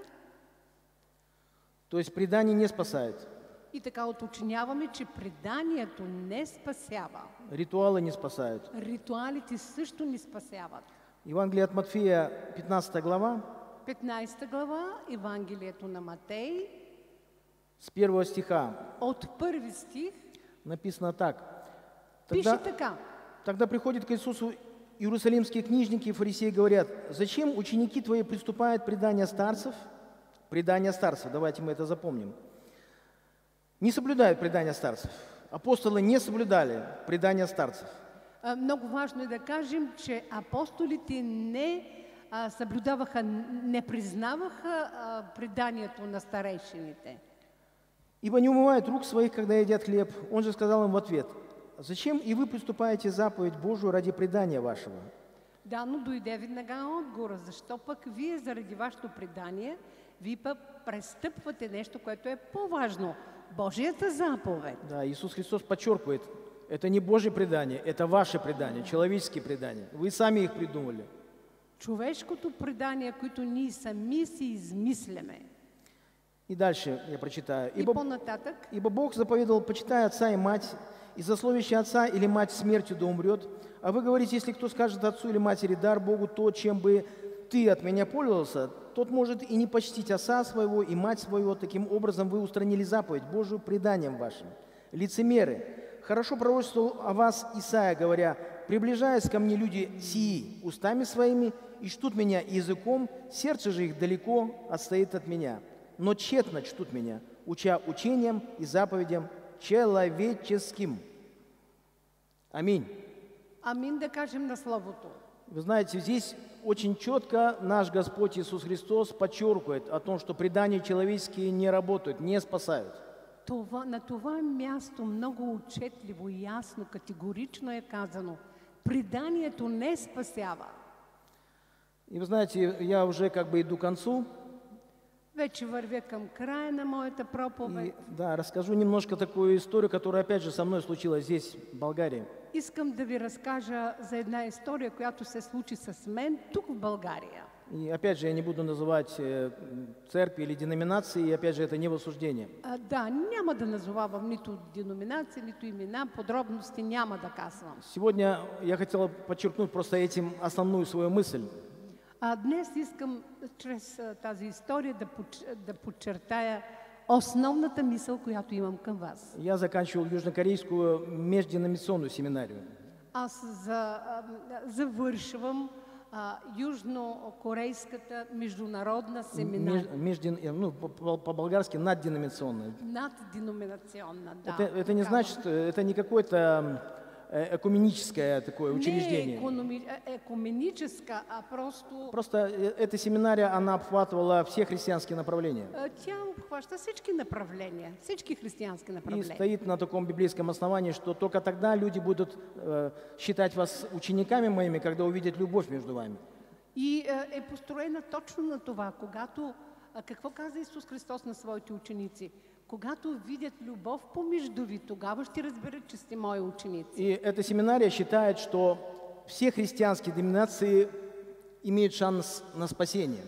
То есть предание не спасает. И така уточняваме, че преданието не спасява. Ритуалы не спасают. Ритуалите също не спасяват. Евангелие от Матфея, 15 глава. 15 глава, Евангелието на Матей. С 1 стиха. От 1 стих. Написано так. Пиши така. Тогда приходят к Иисусу иерусалимские книжники и фарисеи, говорят: «Зачем ученики твои приступают к преданию старцев?» Предание старцев, давайте мы это запомним. Не соблюдают предание старцев. Апостолы не соблюдали предание старцев. Много важно да кажем, че апостолите не съблюдаваха, не признаваха преданието на старейшините. Ибо не умывают рук своих, когда едят хлеб. Он же сказал им в ответ: «Зачем и вы приступаете заповедь Божию ради предания вашего?» Да, но дойде веднага отговора. Защо пък вие заради вашето предание вие пък престъпвате нещо, което е по-важно – Божията заповед. Да, Иисус Христос подчеркивает, это не Божие предание, это ваше предание, человеческие предания. Вы сами их придумали. Човешкото предание, което ние сами си измисляме. И дальше я прочитаю. И по-нататък. «Ибо Бог заповедал: почитай отца и мать, и за словище отца или мать смертью да умрет. А вы говорите, если кто скажет отцу или матери: дар Богу то, чем бы ты от меня пользовался, тот может и не почтить отца своего и мать свою. Таким образом вы устранили заповедь Божию преданием вашим. Лицемеры, хорошо пророчествовал о вас Исаия, говоря: приближаясь ко мне люди сии устами своими и чтут меня языком, сердце же их далеко отстоит от меня. Но тщетно чтут меня, уча учением и заповедям человеческим». Аминь. Аминь, да кажем на словото. Вы знаете, здесь очень четко наш Господь Иисус Христос подчеркивает о том, что предания человеческие не работают, не спасают. На това място много отчетливо, ясно, категорично е казано: преданието не спасява. И вы знаете, я уже как бы иду к концу. Вече вървя към края на моята проповед. Да, расскажу немножко такую историю, которая опять же со мной случилась здесь, в Болгарии. Искам да ви разкажа за една история, която се случи с мен тук в Болгария. И опять же я не буду называть церкви или деноминации, и опять же это не в осуждение. Да, няма да назовавам нито деноминации, нито имена, подробности няма да казвам. Сегодня я хотела подчеркнуть просто этим основную свою мысль. А днес искам чрез тази история да подчертая основната мисъл, която имам към вас. Я заканчивал южнокорейскую междиномиционную семинарию. Аз завършвам южнокорейската международна семинария. Ну, по-болгарски надденоминационная. Надденоминационная, да. Это не значит, это не какой-то... экуменическое такое учреждение. Не экуменическое, а просто... Просто эта семинария, она обхватывала все христианские направления. Тя обхваща всички християнские направления. И стоит на таком библейском основании, что только тогда люди будут считать вас учениками моими, когда увидят любовь между вами. И построена точно на това, когато, какво каза Иисус Христос на своите ученици? Когато видят любовь помежду ви, тогава ще разберат, че сте мои ученици. И эта семинария считает, что все христианские деноминации имеют шанс на спасение.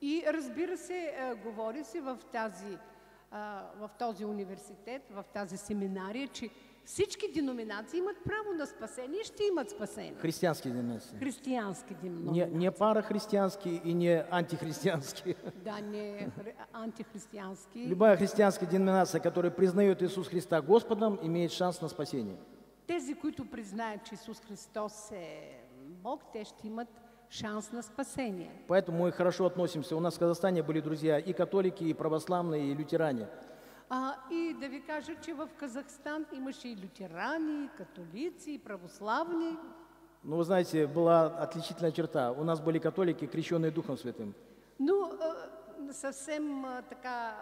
И, разбира се, говори се в този университет, в тази семинария, че всички деноминации имат право на спасение и ще имат спасение. Християнские деноминации. Християнские деноминации. Не парахристиянские и не антихристиянские. Да, не антихристиянские. Любая христианская деноминация, которая признает Иисуса Христа Господом, имеет шанс на спасение. Тези, които признаят, че Иисус Христос е Бог, те ще имат шанс на спасение. Поэтому мы хорошо относимся. У нас в Казахстане были друзья и католики, и православные, и лютеране. И да ви кажа, че в Казахстан имаше и лютерани, и католици, и православни. Ну, вы знаете, была отличительная черта. У нас были католики, крещенные Духом Святым. Ну, совсем така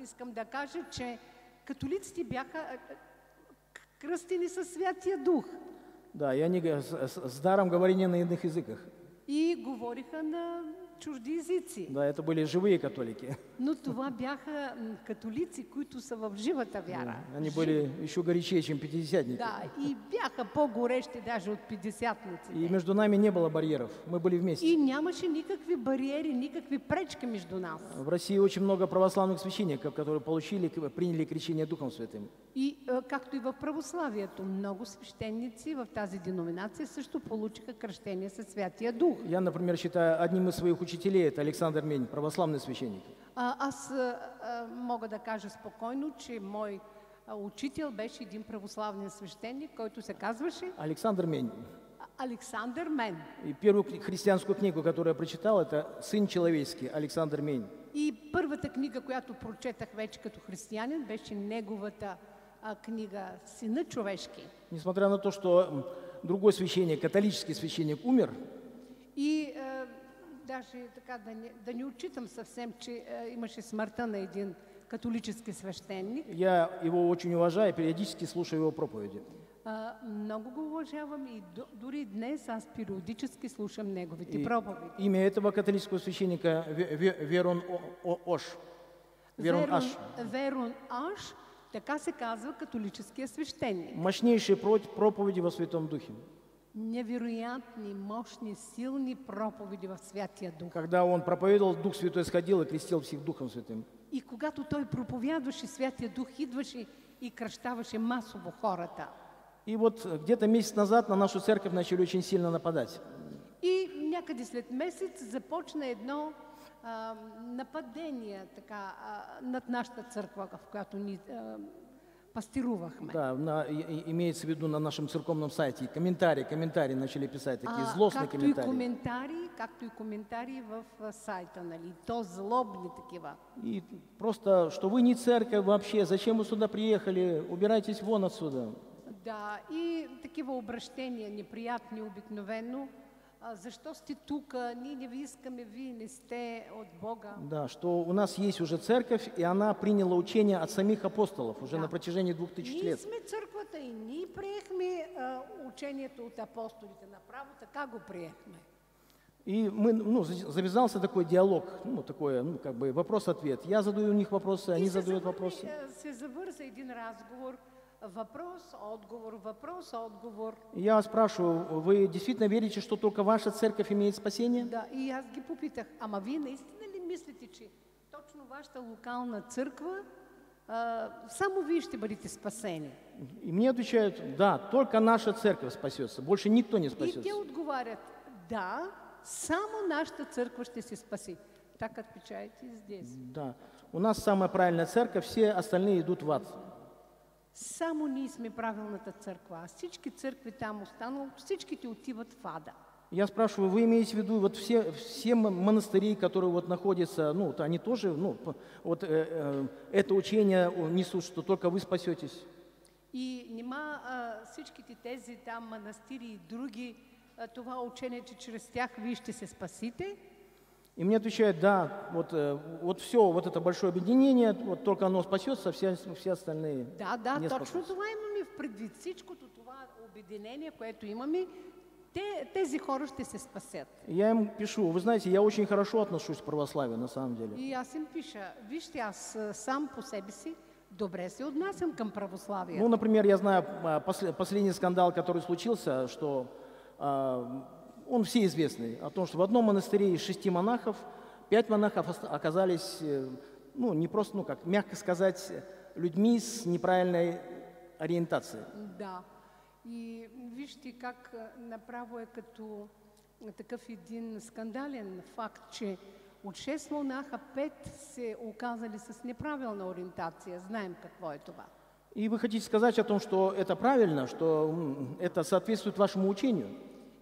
искам да кажа, че католиците бяха кръстени със Святия Дух. Да, и они с даром говорения на иных языках. И говориха на чужди езици. Да, это были живые католики. Но това бяха католици, които са в живата вяра. Они были еще горячее, чем пятидесятники. Да, и бяха по-горещи даже от пятидесятници. И между нами не было барьеров, мы были вместе. И нямаше никакви барьеры, никакви пречки между нас. В России очень много православных священников, которые получили, приняли крещение Духом Святым. И, както и в православието, много священницы в тази деноминация също получиха крещение със Святия Дух. Я, например, считаю одним из своих учителей это Александр Мень, православный священник. Аз мога да кажа спокойно, че мой учител беше един православен свещеник, който се казваше Александр Мень. Александр Мень. И первую христианскую книгу, которую я прочитал, это «Сын человеческий» Александр Мень. И първата книга, която прочетах вече като християнин, беше неговата книга «Сина човешки». Несмотря на то, что другой священник, католический священник, умер. И даже така, да не отчитам совсем, че имаше смъртта на един католически свещеник. Я его очень уважаю, периодически слушаю его проповеди. Много го уважавам и дори днес аз периодически слушам неговите проповеди. Имя этого католического священника Верун Ош. Верун Ош, така се казва католическия свещеник. Мощнейшие проповеди во Святом Духе. Невероятные, мощные, сильные проповеди во Святия Дух. Когда он проповедовал, Дух Святой сходил и крестил всех Духом Святым. И когда той проповедовавший Святия Дух, идваше и кръщаваше массово хората. И вот где-то месяц назад на нашу церковь начали очень сильно нападать. И някъде след месяц започна едно нападение така, над нашата църква, в която ни... Да, имеется в виду на нашем церковном сайте. Комментарии начали писать, такие злостные комментарии. Както и комментарии в сайта, нали, то злобные такива. И просто, что вы не церковь вообще, зачем вы сюда приехали, убирайтесь вон отсюда. Да, и такива обращения неприятные, обикновенно. Защо сте тук? Ние не ви искаме, вие не сте от Бога. Да, что у нас есть уже церковь, и она приняла учение от самих апостолов уже на протяжении 2000 лет. Ние сме църквата и ние приехме учението от апостолите направо, така го приехме. И мы, завязался такой диалог, как бы вопрос-ответ. Я задаю у них вопросы, они задают вопросы. И завърза един разговор. Вопрос, отговор, вопрос, отговор. Я спрашиваю, вы действительно верите, что только ваша церковь имеет спасение? Да, и я ги попитах, ама вие наистина ли мислите, че точно вашата локална църква, само вие ще бъдете спасени? И мне отвечают, да, только наша церковь спасется, больше никто не спасется. И те отговаривают, да, само наша церковь ще се спаси. Так отвечаете и здесь. Да, у нас самая правильная церковь, все остальные идут в ад. Само ние сме правилната църква, а всички църкви там останало, всичките отиват в ада. Я спрашиваю, вы имеете в виду вот все монастыри, которые вот находятся, они тоже, это учение несут, что только вы спасетесь? И нема всичките тези там монастыри и други, това учение, че чрез тях вие ще се спасите? И мне отвечают, да, все, это большое объединение, только оно спасется, все остальные не спасутся. Да, да, точно това имаме в предвид, всичкото това объединение, което имаме, тези хора ще се спасят. Я им пишу, вы знаете, я очень хорошо отношусь к православию, на самом деле. И аз им пиша, вижте, аз сам по себе си добре се отнасям към православието. Ну, например, я знаю последний скандал, который случился, что... Он всеизвестный о том, что в одном монастыре из 6 монахов 5 монахов оказались, не просто, как мягко сказать, людьми с неправильной ориентацией. Да. И видите, как направо е като такъв един скандален факт, че от 6 монаха 5 се оказали с неправильна ориентация. Знаем какво е това. И вы хотите сказать о том, что это правильно, что это соответствует вашему учению?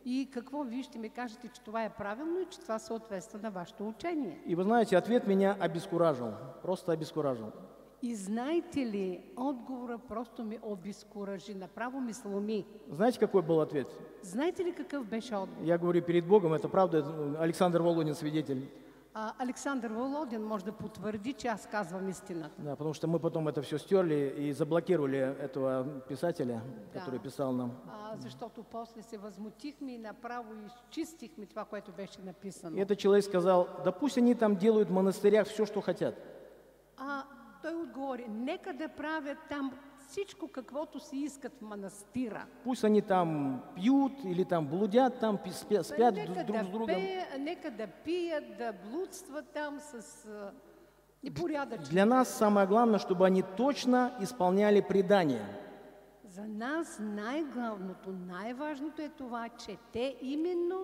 И какво вие ще ми кажете, че това е правилно и че това съответства на вашето учение? И вы знаете, ответ меня обескуражил, просто обескуражил. И знаете ли, отговора просто ми обескуражи, направо ми сломи. Знаете, какой был ответ? Знаете ли, какъв беше отговор? Я говорю перед Богом, это правда, Александр Володин свидетель. Александр Володин, можно подтвердить, я сказываю истину. Да, потому что мы потом это все стерли и заблокировали этого писателя, да, который писал нам. Потому что после се возмутихме и направо изчистихме това, което беше написано. И этот человек сказал: да пусть они там делают в монастырях все, что хотят. А той отговори: нека да правят там всичко, каквото си искат в монастыра. Пусть они там пьют или там блудят, там спят друг с другом. Нека да пият, да блудстват там с непорядочностью. Для нас самое главное, чтобы они точно исполняли предание. За нас най-главното, най-важното е това, че те именно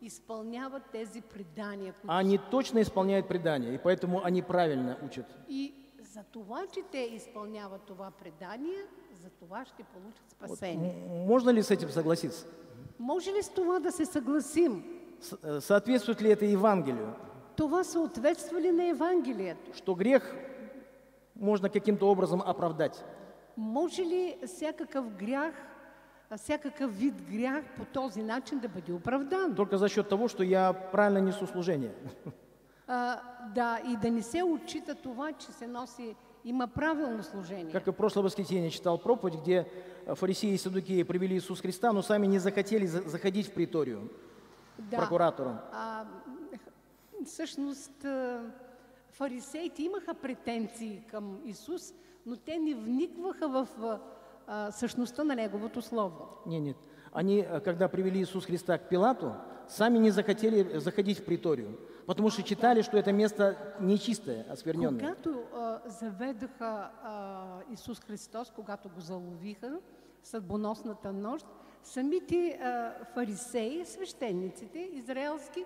исполняют тези предания. Они точно исполняют предания, и поэтому они правильно учат. И за това, че те исполняют това предание, за това ще получат спасение. Вот. Можно ли с этим согласиться? Може ли с това да се съгласим? Соответствует ли это Евангелию? Това съответства ли на Евангелието? Что грех можно каким-то образом оправдать? Може ли всякакъв грях, всякакъв вид грях по този начин да бъде оправдан? Только за счет того, что я правильно несу служение. Да, и да не се отчита това, че се носи, има правилно служение. Как и в прошлое воскресенье читал проповедь, где фарисеи и садукеи привели Иисуса Христа, но сами не захотели заходить в приторию, да, прокуратором. Всъщност, фарисеите имаха претенции към Исус, но те не вникваха в същността на Неговото Слово. Нет, нет. Они, когда привели Иисуса Христа к Пилату, сами не захотели заходить в приторию, потому что читали, что это место нечистое, оскверненное. Когато заведоха Иисус Христос, когато го заловиха съдбоносната нощ, самите фарисеи, свещениците израелски,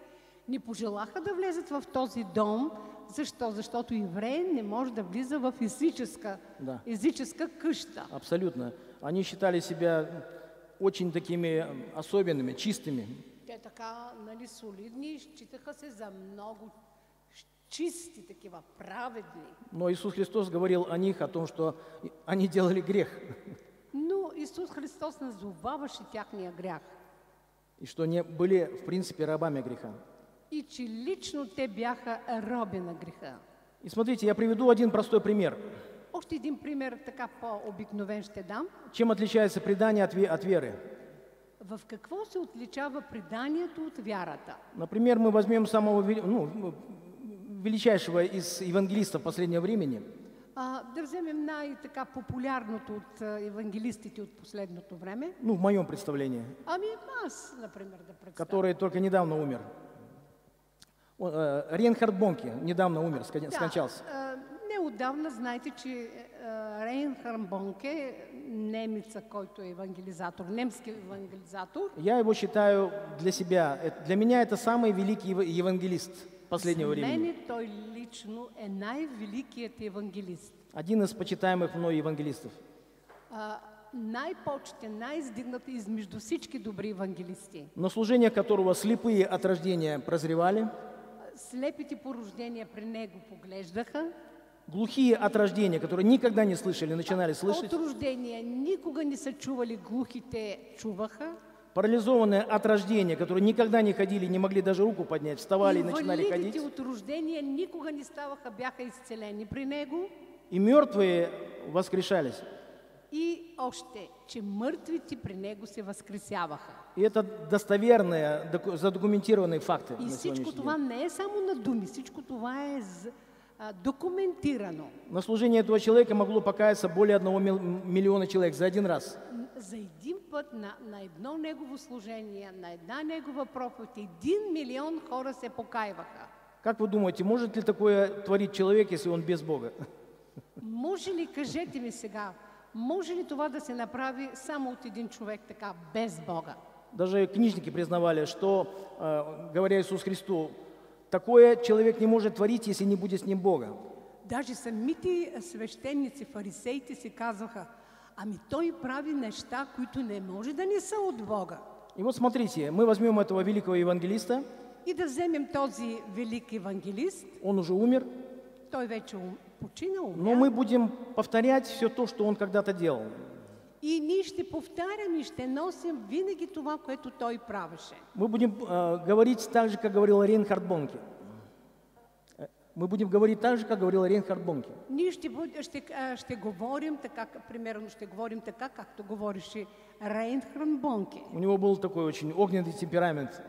не пожелаха да влезат в този дом. Защо? Защото евреин не может влезать в языческая кышта. Абсолютно. Они считали себя очень такими особенными, чистыми. Те така, нали, солидни, считаха се за много чисти, такива праведни. Но Иисус Христос говорил о них, о том, что они делали грех. Ну, Иисус Христос называваше тяхния грех. И что они были, в принципе, рабами греха. И че лично те бяха роби на греха. И смотрите, я приведу один простой пример. Още един пример, така по-обикновен ще дам. Чем отличается предание от веры? В какво се отличава преданието от вярата? Например, мы возьмем самого величайшего из евангелистов последнего времени. Да вземем най-така популярното от евангелистите от последното време. Ну, в моем представлении. Ами аз, например, да представя. Который только недавно умер. Рейнхард Бонке недавно умер, скончался. Да, неудавна, знаете, че Рейнхард Бонке, немец, който е евангелизатор, немский евангелизатор. Я его считаю для себя, для меня это самый великий евангелист последнего времени. Для меня той лично е най-великият евангелист. Один из почитаемых мной евангелистов. Най-почетен, най-издигнат измежду всички добри евангелисти. На служение которого слепые от рождения прозревали. Слепите по рождения при него поглеждаха. Глухие от рождения, которые никогда не слышали, начинали слышать. От рождения никогда не сочували, глухите чуваха. Парализованные от рождения, которые никогда не ходили, не могли даже руку поднять, вставали и начинали ходить. От рождения никогда не ставаха, бяха исцелены при него. И мертвые воскрешались. И още, че мъртвите при него се воскресяваха. И это достоверные, задокументированные факты. И всичко това не е само на думи, всичко това е документирано. На служение этого человека могло покаяться более 1 миллиона человек за один раз. За един път на едно негово служение, на една негова проповед, 1 миллион хора се покаиваха. Как вы думаете, может ли такое творить человек, если он без Бога? Може ли, кажете ми сега, може ли това да се направи само от един човек така, без Бога? Даже книжники признавали, что, говоря Иисусу Христу, такое человек не может творить, если не будет с ним Бога. Даже самите свещеници, фарисеите си казваха: ами той прави неща, които не може да не са от Бога. И вот смотрите, мы возьмем этого великого евангелиста. И да вземем този велик евангелист. Он уже умер. Той вече починал. Но мы будем повторять все то, что он когда-то делал. И ние ще повтаряме, ще носим винаги това, което той правеше. Мы будем говорить так же, как говорил Рейнхард Бонке. Мы будем говорить так же, как говорил Рейнхард Бонке. Ние ще говорим така, примерно ще говорим така, както говореше Рейнхард Бонке. У него был такой очень огненный темперамент.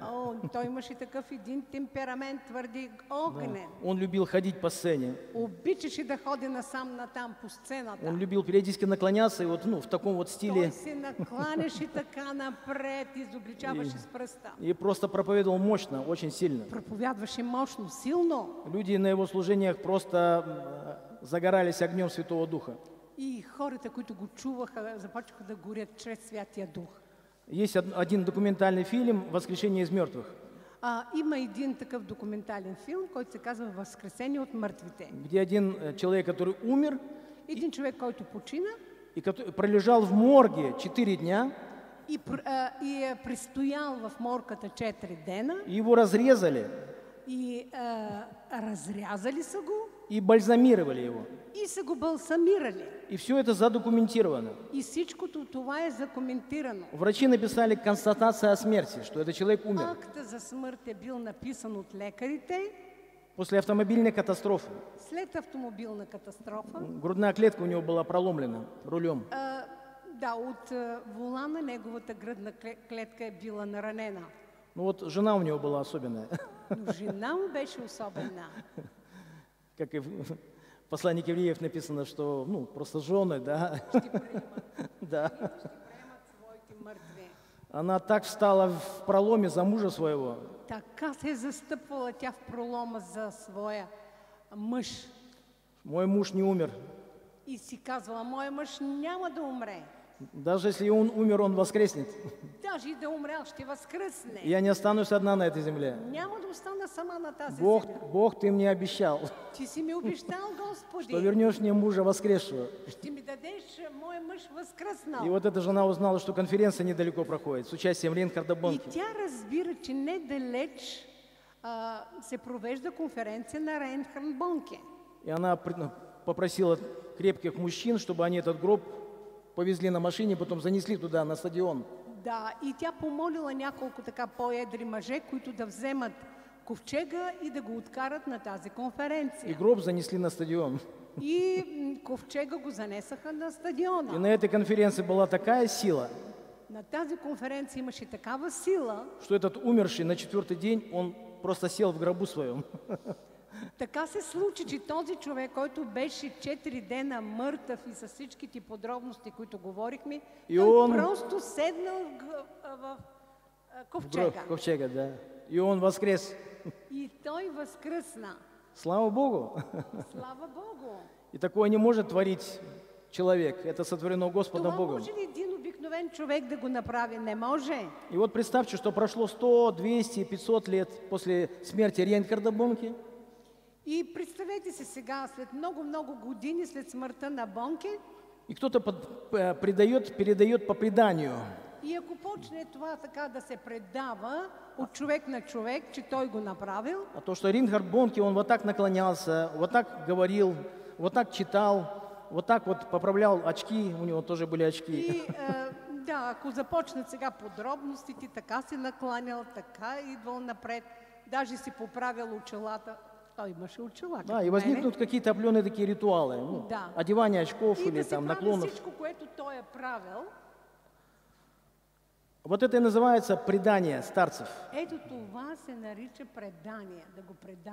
Той имаше такъв един темперамент, твърди огнен. Он любил ходить по сцене. Обичаше да ходи насам натам по сцената. Он любил периодически наклоняться и вот, ну, в таком вот стиле. Той се накланяше така напред, изобличаваше с пръста. И просто проповедовал мощно, очень сильно. Проповядваше мощно, силно. Люди на его служениях просто загорались огнем Святого Духа. И хората, които го чуваха, започнаха да горят чрез Святия Дух. Есть один документальный фильм «Воскрешение из мертвых». Има един такъв документален филм, който се казва «Воскресение от мъртвите». Где один человек, который умер, един човек, който почина, и который пролежал в морге 4 дня, и престоял в морката 4 дена, и его разрезали. И разрезали его. И бальзамировали его. И са го балсамирали. И все это задокументировано. И всичкото това е закументирано. Врачи написали констатация о смерти, что этот человек умер. Акта за смърт е бил написан от лекарите. После автомобильной катастрофы. След автомобилна катастрофа. Грудная клетка у него была проломлена рулем. Да, от волана неговата гръдна клетка е била наранена. Ну вот жена у него была особенная. Но жена му беше особена. Как и в послании к Евреям написано, что, ну, просто жены, да. Да. Она так встала в проломе за мужа своего. Така се застъпвала тя в пролома за своя мъж. Мой муж не умер. И си казвала, мой мъж няма да умре. Даже если он умер, он воскреснет. Даже если умрел, что воскреснет. Я не останусь одна на этой земле. Бог, ты мне обещал. Ты си ми обещал, Господи. Что вернешь мне мужа воскресшего. Ты мне дадешь, мой муж воскреснул. И вот эта жена узнала, что конференция недалеко проходит с участием Рейнхарда Бонке. И тя разбира, че недалеч се провежда конференция на Рейнхард Бонке. И она попросила крепких мужчин, чтобы они этот гроб повезли на машине, потом занесли туда, на стадион. Да, и тя помолила няколко така по-едри мъже, които да вземат ковчега и да го откарат на тази конференция. И гроб занесли на стадион. И ковчега го занесаха на стадиона. И на этой конференции была такая сила. На тази конференция имаше такава сила, что этот умерший на 4-й день, он просто сел в гробу своем. Така се случи, че този човек, който беше 4 дена мъртъв и с всичките подробности, които говорихме, той просто седнал в ковчега. Да. И он воскрес. И той възкръсна. Слава Богу! Слава Богу! И такое не может творить человек. Это сотворено Господом Богом. Това може ли един обикновен човек да го направи? Не може. И вот представьте, что прошло 100, 200, 500 лет после смерти Рейнхарда Бонке. И представете си сега, след много-много години, след смъртта на Бонке. И кто-то передает по преданию. И ако почне това така да се предава от човек на човек, че той го направил. А то, что Рейнхард Бонке, он вот так наклонялся, вот так говорил, вот так читал, вот так вот поправлял очки, у него тоже были очки. И, да, ако започнат сега подробностите, така се накланял, така идвал напред, даже си поправил очилата. Да, и возникнут какие-то определенные такие ритуалы, ну, да. Одевание очков или там наклонов. Вот это и называется предание старцев.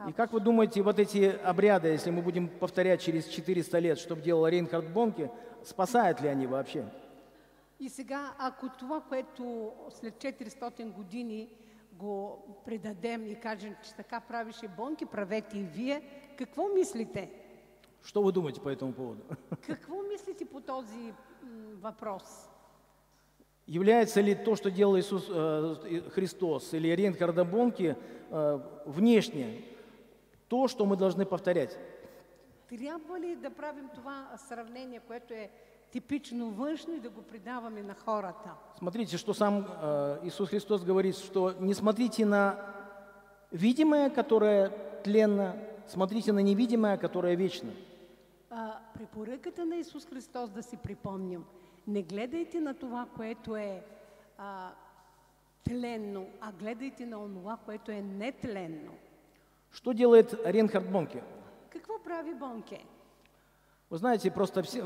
И как вы думаете, вот эти обряды, если мы будем повторять через 400 лет, что делал Рейнхард Бонке, спасают ли они вообще? И сега, ако това, което след 400 години го предадем и кажем, че така правеше Бонке, правете и вие. Какво мислите? Что вы думаете по этому поводу? Какво мислите по този въпрос? Является ли то, что делал Иисус Христос или Рейнхарда Бонке, внешне то, что мы должны повторять? Трябва ли да правим това сравнение, което е типично важно, и да го предаваме на хората? Смотрите, что сам Иисус Христос говорит, что не смотрите на видимое, которое тленно, смотрите на невидимое, которое вечно. Препоръката на Иисус Христос, да си припомним, не гледайте на това, което е тленно, а гледайте на това, което е нетленно. Что делает Рейнхард Бонке? Какво прави Бонке? Вы знаете, просто все,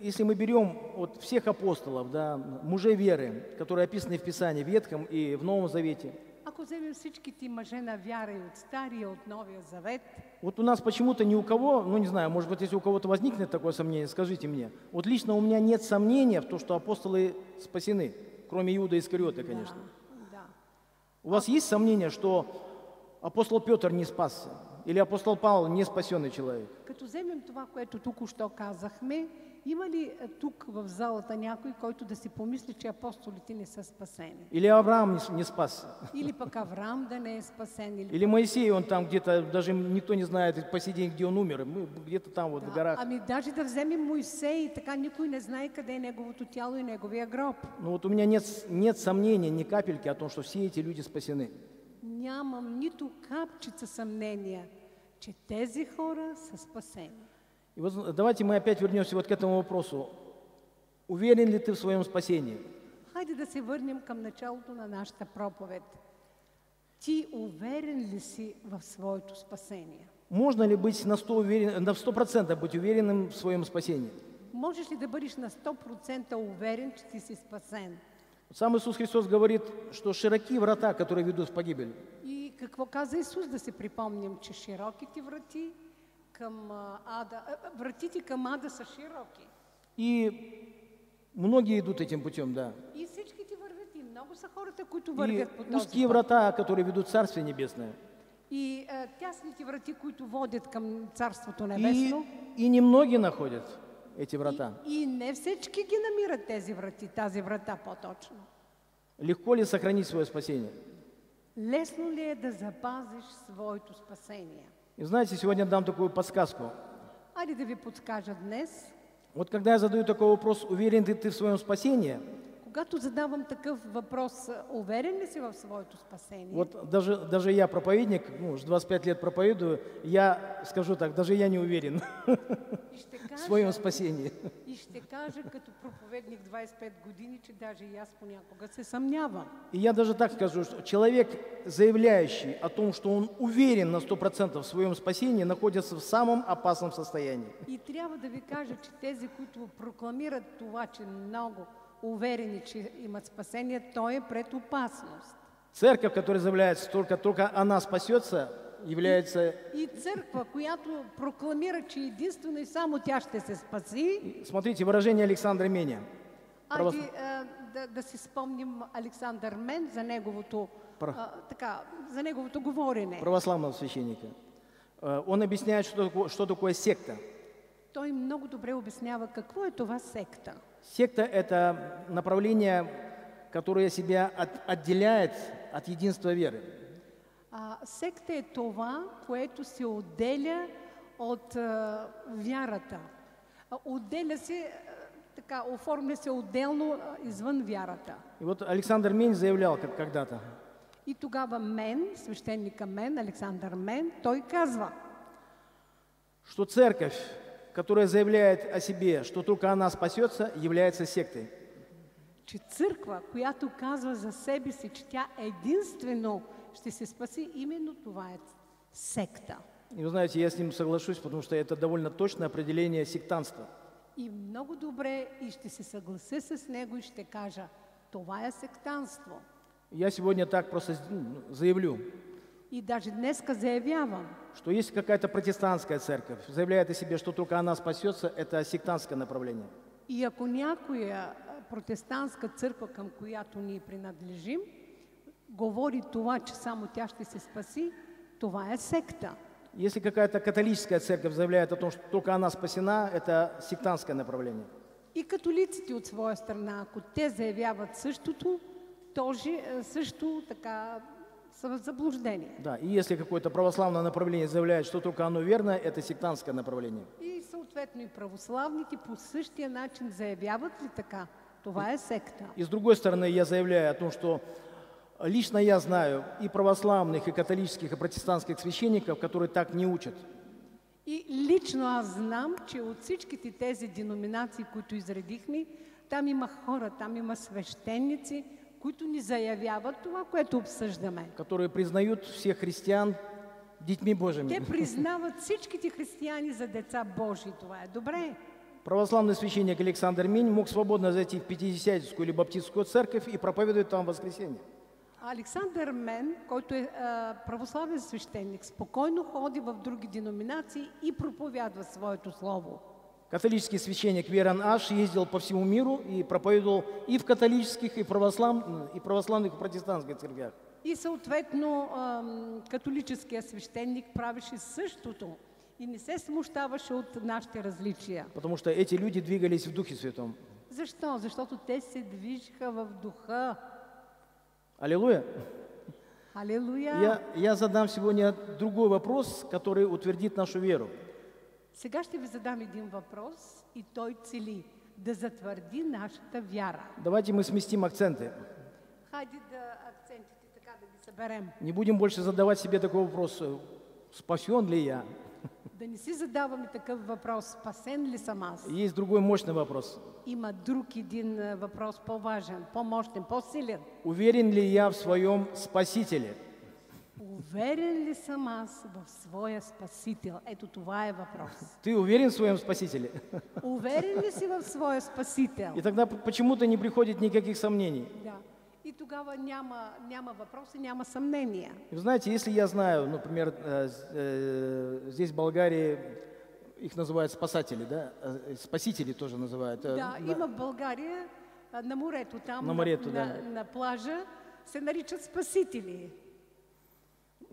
если мы берем вот всех апостолов, да, мужей веры, которые описаны в Писании, в Ветхом и в Новом Завете. Вот у нас почему-то ни у кого, ну не знаю, может быть, если у кого-то возникнет такое сомнение, скажите мне. Вот лично у меня нет сомнения в том, что апостолы спасены, кроме Иуда Искариота, конечно. Да, да. У вас есть сомнение, что апостол Петр не спасся? Или апостол Павел не спасенный человек? Като вземем това, което току-що казахме, има ли тук в залата някой, който да си помисли, че апостолите не са спасени? Или Авраам не спасся? Или пък Авраам да не е спасен? Или Моисей, он там где-то, даже никто не знает по сей день, где он умер, где-то там вот в горах. Ами даже да вземем Моисей, така никой не знае къде е неговото тяло и неговия гроб. Ну вот у меня нет сомнения, ни капельки о том, что все эти люди спасены. Нямам нито капчица съмнения, че тези хора са спасени. И вот давайте мы опять вернемся вот к этому вопросу. Уверен ли ты в своем спасении? Хайде да се върнем към началото на нашата проповед. Ти уверен ли си в своето спасение? Можно ли быть на 100% быть уверенным в своем спасении? Можеш ли да бъдеш на 100% уверен, че ти си спасен? Сам Иисус Христос говорит, что широки врата, которые ведут в погибель. И какво каза Иисус, да се припомним, че широките врати към ада, вратите към ада са широки. И многие идут этим путем, да. И всичките вървят, и много са хората, които вървят по този път. Узкие врата, которые ведут в Царствие Небесное. И тясните врати, които водят към Царството Небесно. И немногие находят эти врата. И не всички ги намират тези врати, тази врата по-точно. Легко ли сохранить свое спасение? Лесно ли е да запазиш своето спасение? И знаете, сегодня я дам такую подсказку. Айде да ви подскажа днес. Вот когда я задаю такой вопрос, уверен ли ты в своем спасении? Когато задавам такъв въпрос, уверен ли си в своето спасение? Вот даже я проповедник, ну, уже 25 лет проповедую, я скажу так, даже я не уверен в своем спасении. И ще кажа, като проповедник 25 години, че даже и аз понякога се съмнявам. И я даже так скажу, что человек, заявляющий о том, что он уверен на 100% в своем спасении, находится в самом опасном состоянии. И трябва да ви кажа, че тези, които прокламират това, че много уверены, че имат спасение, то е пред опасност. Церковь, которая заявляется, только она спасется, является... И церковь, която прокламира, че единствено и само тя ще се спаси. Смотрите, выражение Александра Меня. Да си спомним Александър Мен за неговото, така, за неговото говорене. Православного священника. Он объясняет, что такое секта. Той много добре обяснява какво е това секта. Секта – это направление, которое себя отделяет от единства веры. Секта – это това, което се отделя от вярата. Отделя се, така, оформля се отделно извън вярата. И вот Александр Мень заявлял когда-то. И тогава Мен, свещеника Мен, Александр Мен, той казва, что церковь, которая заявляет о себе, что только она спасется, является сектой. Че църква, която казва за себе си, че тя единствено ще се спаси, именно това е секта. И вы знаете, я с ним соглашусь, потому что это довольно точное определение сектантства. И много добре, и ще се съглася с него, и ще кажа, това е сектантство. Я сегодня так просто заявлю. И даже днеска заявявам, что есть какая-то протестантская церковь, заявляет о себе, что только она спасется, это сектантское направление. И ако някоя протестантска църква, към която ние принадлежим, говори това, че само тя ще се спаси, това е секта. Если какая-то католическая церковь заявляет о том, что только она спасена, это сектантское направление. И католиците от своя страна, ако те заявяват същото, тоже също така заблуждение. Да, и если какое-то православное направление заявляет, что только оно верное, это сектантское направление. И, соответственно, и православники по същия начин заявляют ли така, това е секта. И с другой стороны, я заявляю о том, что лично я знаю и православных, и католических, и протестантских священников, которые так не учат. И лично аз знам, че от всичките тези деноминации, които изредихме, там има хора, там има свещеници, которые не заявляют това, което обсъждаме. Которые признают всех христиан детьми Божьими. Те признават всичките християни за деца Божьи. Това е добре. Православный священник Александр Мень мог свободно зайти в Пятидесятницкую или Баптистскую церковь и проповедует там воскресенье. Александър Мен, който е православен свещеник, спокойно ходи в други деноминации и проповядва своето слово. Католический священник Верун Ош ездил по всему миру и проповедовал и в католических, и православных, и протестантских церквях. И, съответно, католическия свещеник правеше същото и не се смущаваше от нашите различия. Потому что эти люди двигались в Духе Святом. Защо? Защото те се движиха в духа. Аллилуйя! Аллилуйя! Я задам сегодня другой вопрос, который утвердит нашу веру. Сега ще ви задам един въпрос и той цели да затвърди нашата вяра. Давайте мы сместим акценты. Хайде да акцентите така да ги съберем. Не будем больше задавать себе такой вопрос, спасен ли я? Да не си задаваме такъв въпрос, спасен ли съм аз? Есть другой мощный вопрос. Има друг един въпрос по-важен, по-мощен, по-силен. Уверен ли я в своем Спасителе? Уверен ли съм аз в своя Спасител? Ето това е въпрос. Ты уверен в своем Спасителе? Уверен ли си в своя Спасител? И тогда почему-то не приходит никаких сомнений. Да. И тогава няма вопросы, няма сомнения. Вы знаете, если я знаю, например, здесь в Болгарии их называют спасатели, да? Спасители тоже называют. Да, има в Болгарии на морето, там на плажа се наричат спасители.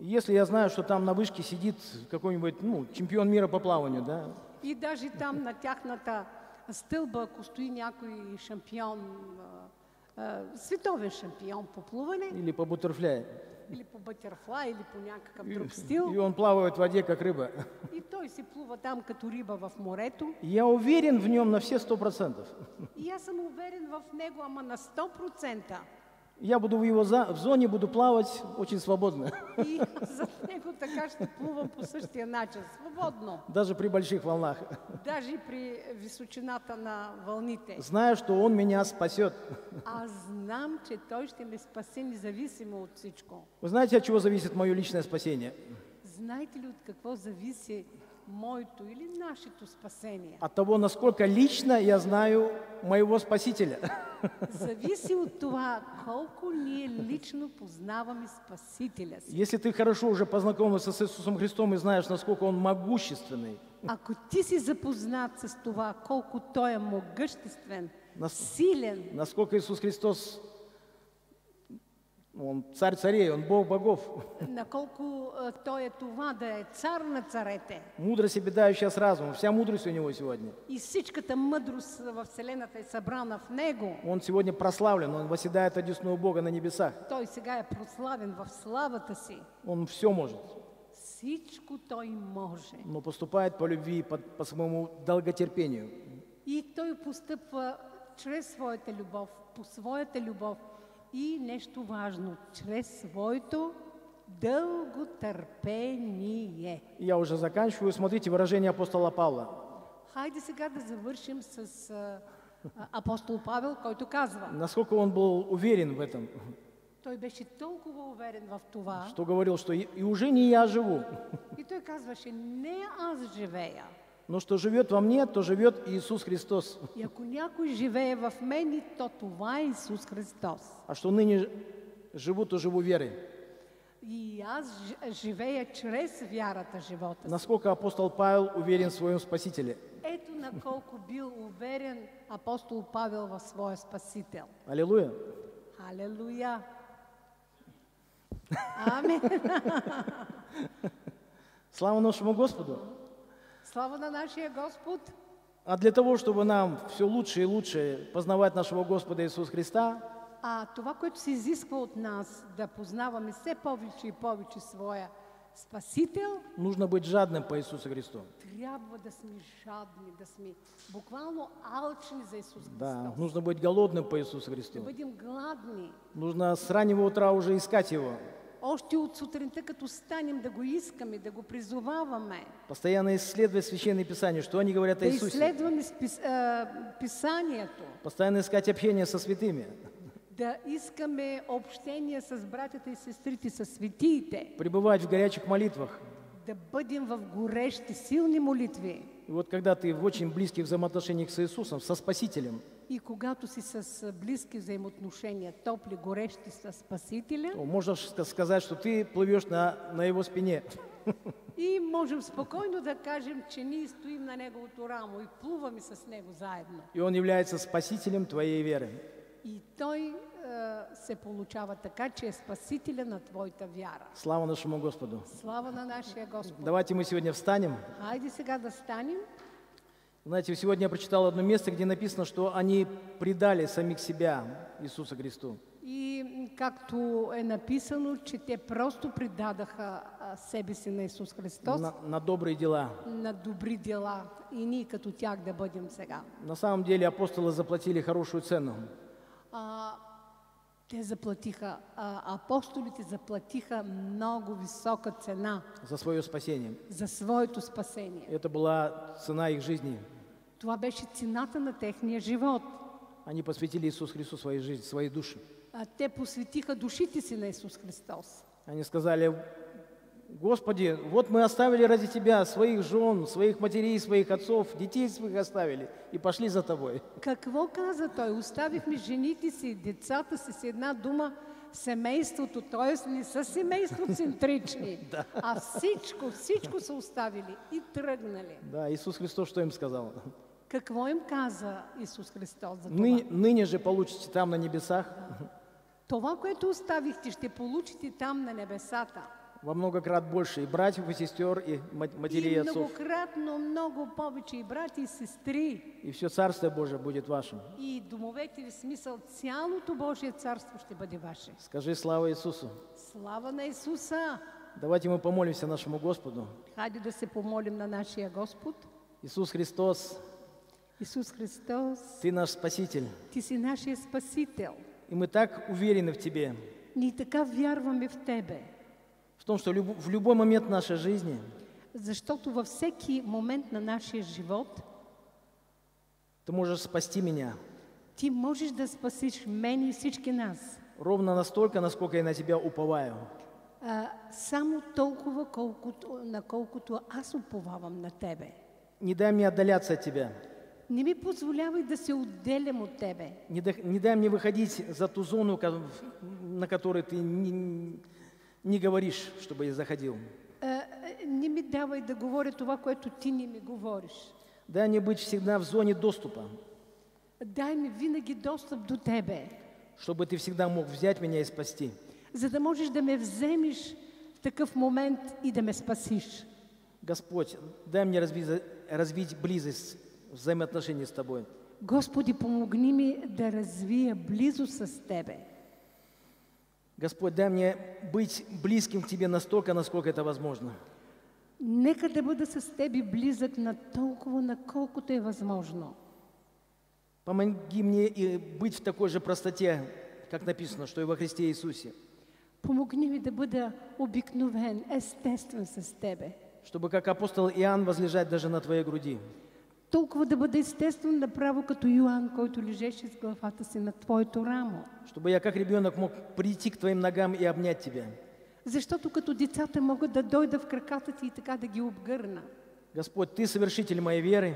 Если я знаю, что там на вышке сидит какой-нибудь, ну, чемпион мира по плаванию, да? И даже там на тяхната стълба, ако стои някой шампион, световен шампион по плуване. Или по бутерфляю. Или по батерфлай, или по някакъв друг стил. И он плавает в воде, как рыба. И той си плува там, като риба в морето. Я уверен в нем на все 100%. И я съм уверен в него, ама на 100%. Я буду в его зоне, буду плавать очень свободно. И за него така ще плувам по същия начин, свободно. Даже при больших волнах. Даже при височината на волните. Знаю, что он меня спасет. А знам, че той ще ме спаси независимо от всичко. Вы знаете, от чего зависит мое личное спасение? Знаете ли от какво зависи моето или нашето спасение? От того, насколько лично я знаю моего Спасителя. Зависи от това, колко ние лично познаваме Спасителя си. Если ты хорошо уже познакомлен с Иисусом Христом и знаешь, насколько Он могущественный. Ако ти си запознат с това, колко Той е могъществен, силен. Насколько Иисус Христос, Он царь царей, Он Бог богов. Наколко Той е това да е цар на царете. Мудрость, обитающая с разумом. Вся мудрость у Него сегодня. И всичката мъдрост во Вселената е събрана в Него. Он сегодня прославлен, Он восседает от десную Бога на небесах. Той сега е прославен в славата си. Он все может. Всичко Той може. Но поступает по любви, по самому долготерпению. И Той постъпва чрез своята любов, по своята любов. И нещо важно, чрез своето дълготърпение. Я уже заканчиваю. Смотрите выражение апостола Павла. Хайде сега да завършим с апостол Павел, който казва. Насколько он был уверен в этом. Той беше толкова уверен в това. Что говорил, что и уже не я живу. И той казваше, не аз живея. Но что живет во мне, то живет Иисус Христос. И ако някой живее в мене, то това е Иисус Христос. А что ныне живу, то живу верой. И аз живея чрез вярата живота. Насколько апостол Павел уверен в своем Спасителе. Ето наколко бил уверен апостол Павел в своя Спасител. Аллилуйя. Аллилуйя. Амин. Слава нашему Господу. Слава на нашего Господь! А для того, чтобы нам все лучше и лучше познавать нашего Господа Иисуса Христа, а това, което се изисква от нас, да познаваме все повече и повече своя Спасител, нужно быть жадным по Иисусу Христу. Трябва да сме жадни, да сме буквално алчни за Иисус Христос. Да, нужно быть голодным по Иисусу Христу. Да будем гладни. Нужно с раннего утра уже искать Его. Още от сутринта, като станем, да го искаме, да го призоваваме. Постоянно исследовать Священное Писание, что они говорят о Иисусе. Да исследваме Писанието. Постоянно искать общение со святыми. Да искаме общение с братята и сестрите, со светиите. Пребывать в горячих молитвах. да бъдем в горещи, силни молитви. И вот когда ты в очень близких взаимоотношениях с Иисусом, со Спасителем, и когато си с близки взаимоотношения, топли, горещи со Спасителя, то можно сказать, что ты плывешь на Его спине. И можем спокойно да кажем, че ние стоим на Неговото рамо и плуваме с Него заедно. И Он является Спасителем твоей веры. И Той се получава така, че е Спасителя на твоята вяра. Слава нашему Господу. Слава на нашия Господу. Давайте мы сегодня встанем. Хайде сега да станем. Знаете, сегодня я прочитал одно место, где написано, что они предали самих себя Иисусу Христу. И, както е написано, че те просто предадаха себе си на Иисус Христос. На добрые дела. На добрые дела. И ние като тях да бъдем сега. На самом деле апостолы заплатили хорошую цену. Апостолите заплатиха много висока цена за свое спасение. За своето спасение. Это была цена их жизни. Това беше цената на техния живот. Они посвятили Иисусу Христу своей жизни, своей души. Те посвятиха душите си на Иисус Христос. Они сказали: Господи, вот мы оставили ради Тебя своих жен, своих матерей, своих отцов, детей своих оставили и пошли за Тобой. Какво каза той? Оставихме жените си, децата си, с една дума, семейството, т.е. не са семействоцентрични, а всичко са оставили и тръгнали. Да, Иисус Христос что им сказал? Какво им каза Иисус Христос за това? Ныне же получите там на небесах. Това, което оставихте, ще получите там на небесата. Во многократ больше и братьев, и сестер, и матерей, и отцов. И многократно много повече и братья, и сестры. И все Царство Божие будет вашим. И думовете ви смисъл, цялото Божие Царство ще бъде ваше. Скажи слава Иисусу. Слава на Иисуса. Давайте мы помолимся нашему Господу. Хайде да се помолим на нашия Господ. Иисус Христос. Иисус Христос. Ты наш Спаситель. Ти си нашия Спасител. И мы так уверены в Тебе. Ние така вярваме в Тебе. В том, что в любой момент нашей жизни, защото во всякий момент на нашей живот, ты можешь спасти меня. Ты можешь да спасишь меня и всички нас. Ровно настолько, насколько я на тебя уповаю. Само толкова, наколкото аз уповавам на тебе. Не дай мне отдаляться от тебя. Не ми позволявай да се отделям от тебе. Не дай мне выходить за ту зону, на которой ты не говоришь, чтобы я заходил. Не ми давай да говоря това, което ти не ми говориш. Дай мне быть всегда в зоне доступа. Дай мне винаги доступ до тебе. Чтобы ты всегда мог взять меня и спасти. За да можеш да ме вземеш в такъв момент и да ме спасиш. Господь, дай мне развить близость, взаимоотношения с Тобой. Господи, помогни ми да развия близост с Тебе. Господь, дай мне быть близким к Тебе настолько, насколько это возможно. Нека да бъда с Тебе близък на толкова, наколкото е возможно. Помоги мне и быть в такой же простоте, как написано, что и во Христе Иисусе. Помогни ми да бъда обикновен, естествен с Тебе. Чтобы, как апостол Иоанн, возлежать даже на Твоей груди. Толкова да бъда естествен направо като Йоан, който лежеше с главата си на Твоето рамо. Чтобы я как ребенок мог прийти к Твоим ногам и обнять Тебя. Защото като децата могат да дойда в краката Ти и така да ги обгърна. Господь, Ты совершитель моей веры.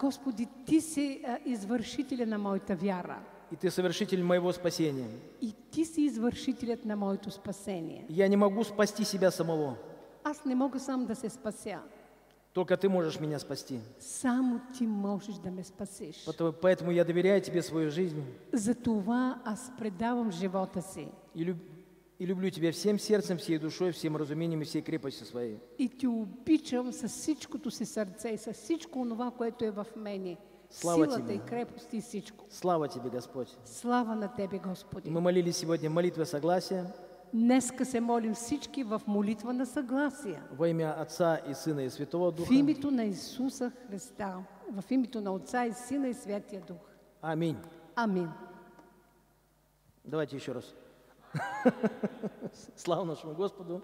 Господи, Ти си извършителя на моята вяра. И Ты совершитель моего спасения. И Ти си извършителят на моето спасение. Я не могу спасти себя самого. Аз не мога сам да се спася. Только Ты можешь меня спасти. Само Ти можеш да ме спасиш. Поэтому я доверяю Тебе свою жизнь. За това аз предавам живота си. И люблю Тебя всем сердцем, всей душой, всем разумением и всей крепостью своей. И Ти обичам с всичкото си сърце и с всичко това, което е в мене. Силата и крепост и всичко. Слава Тебе, Господь. Слава на Тебе, Господи. Мы молились сегодня молитва согласия. Днеска се молим всички в молитва на съгласие. Во имя Отца и Сына и Святого Духа. В името на Иисуса Христа. В името на Отца и Сына и Святия Дух. Аминь. Аминь. Давайте еще раз. Слава нашему Господу.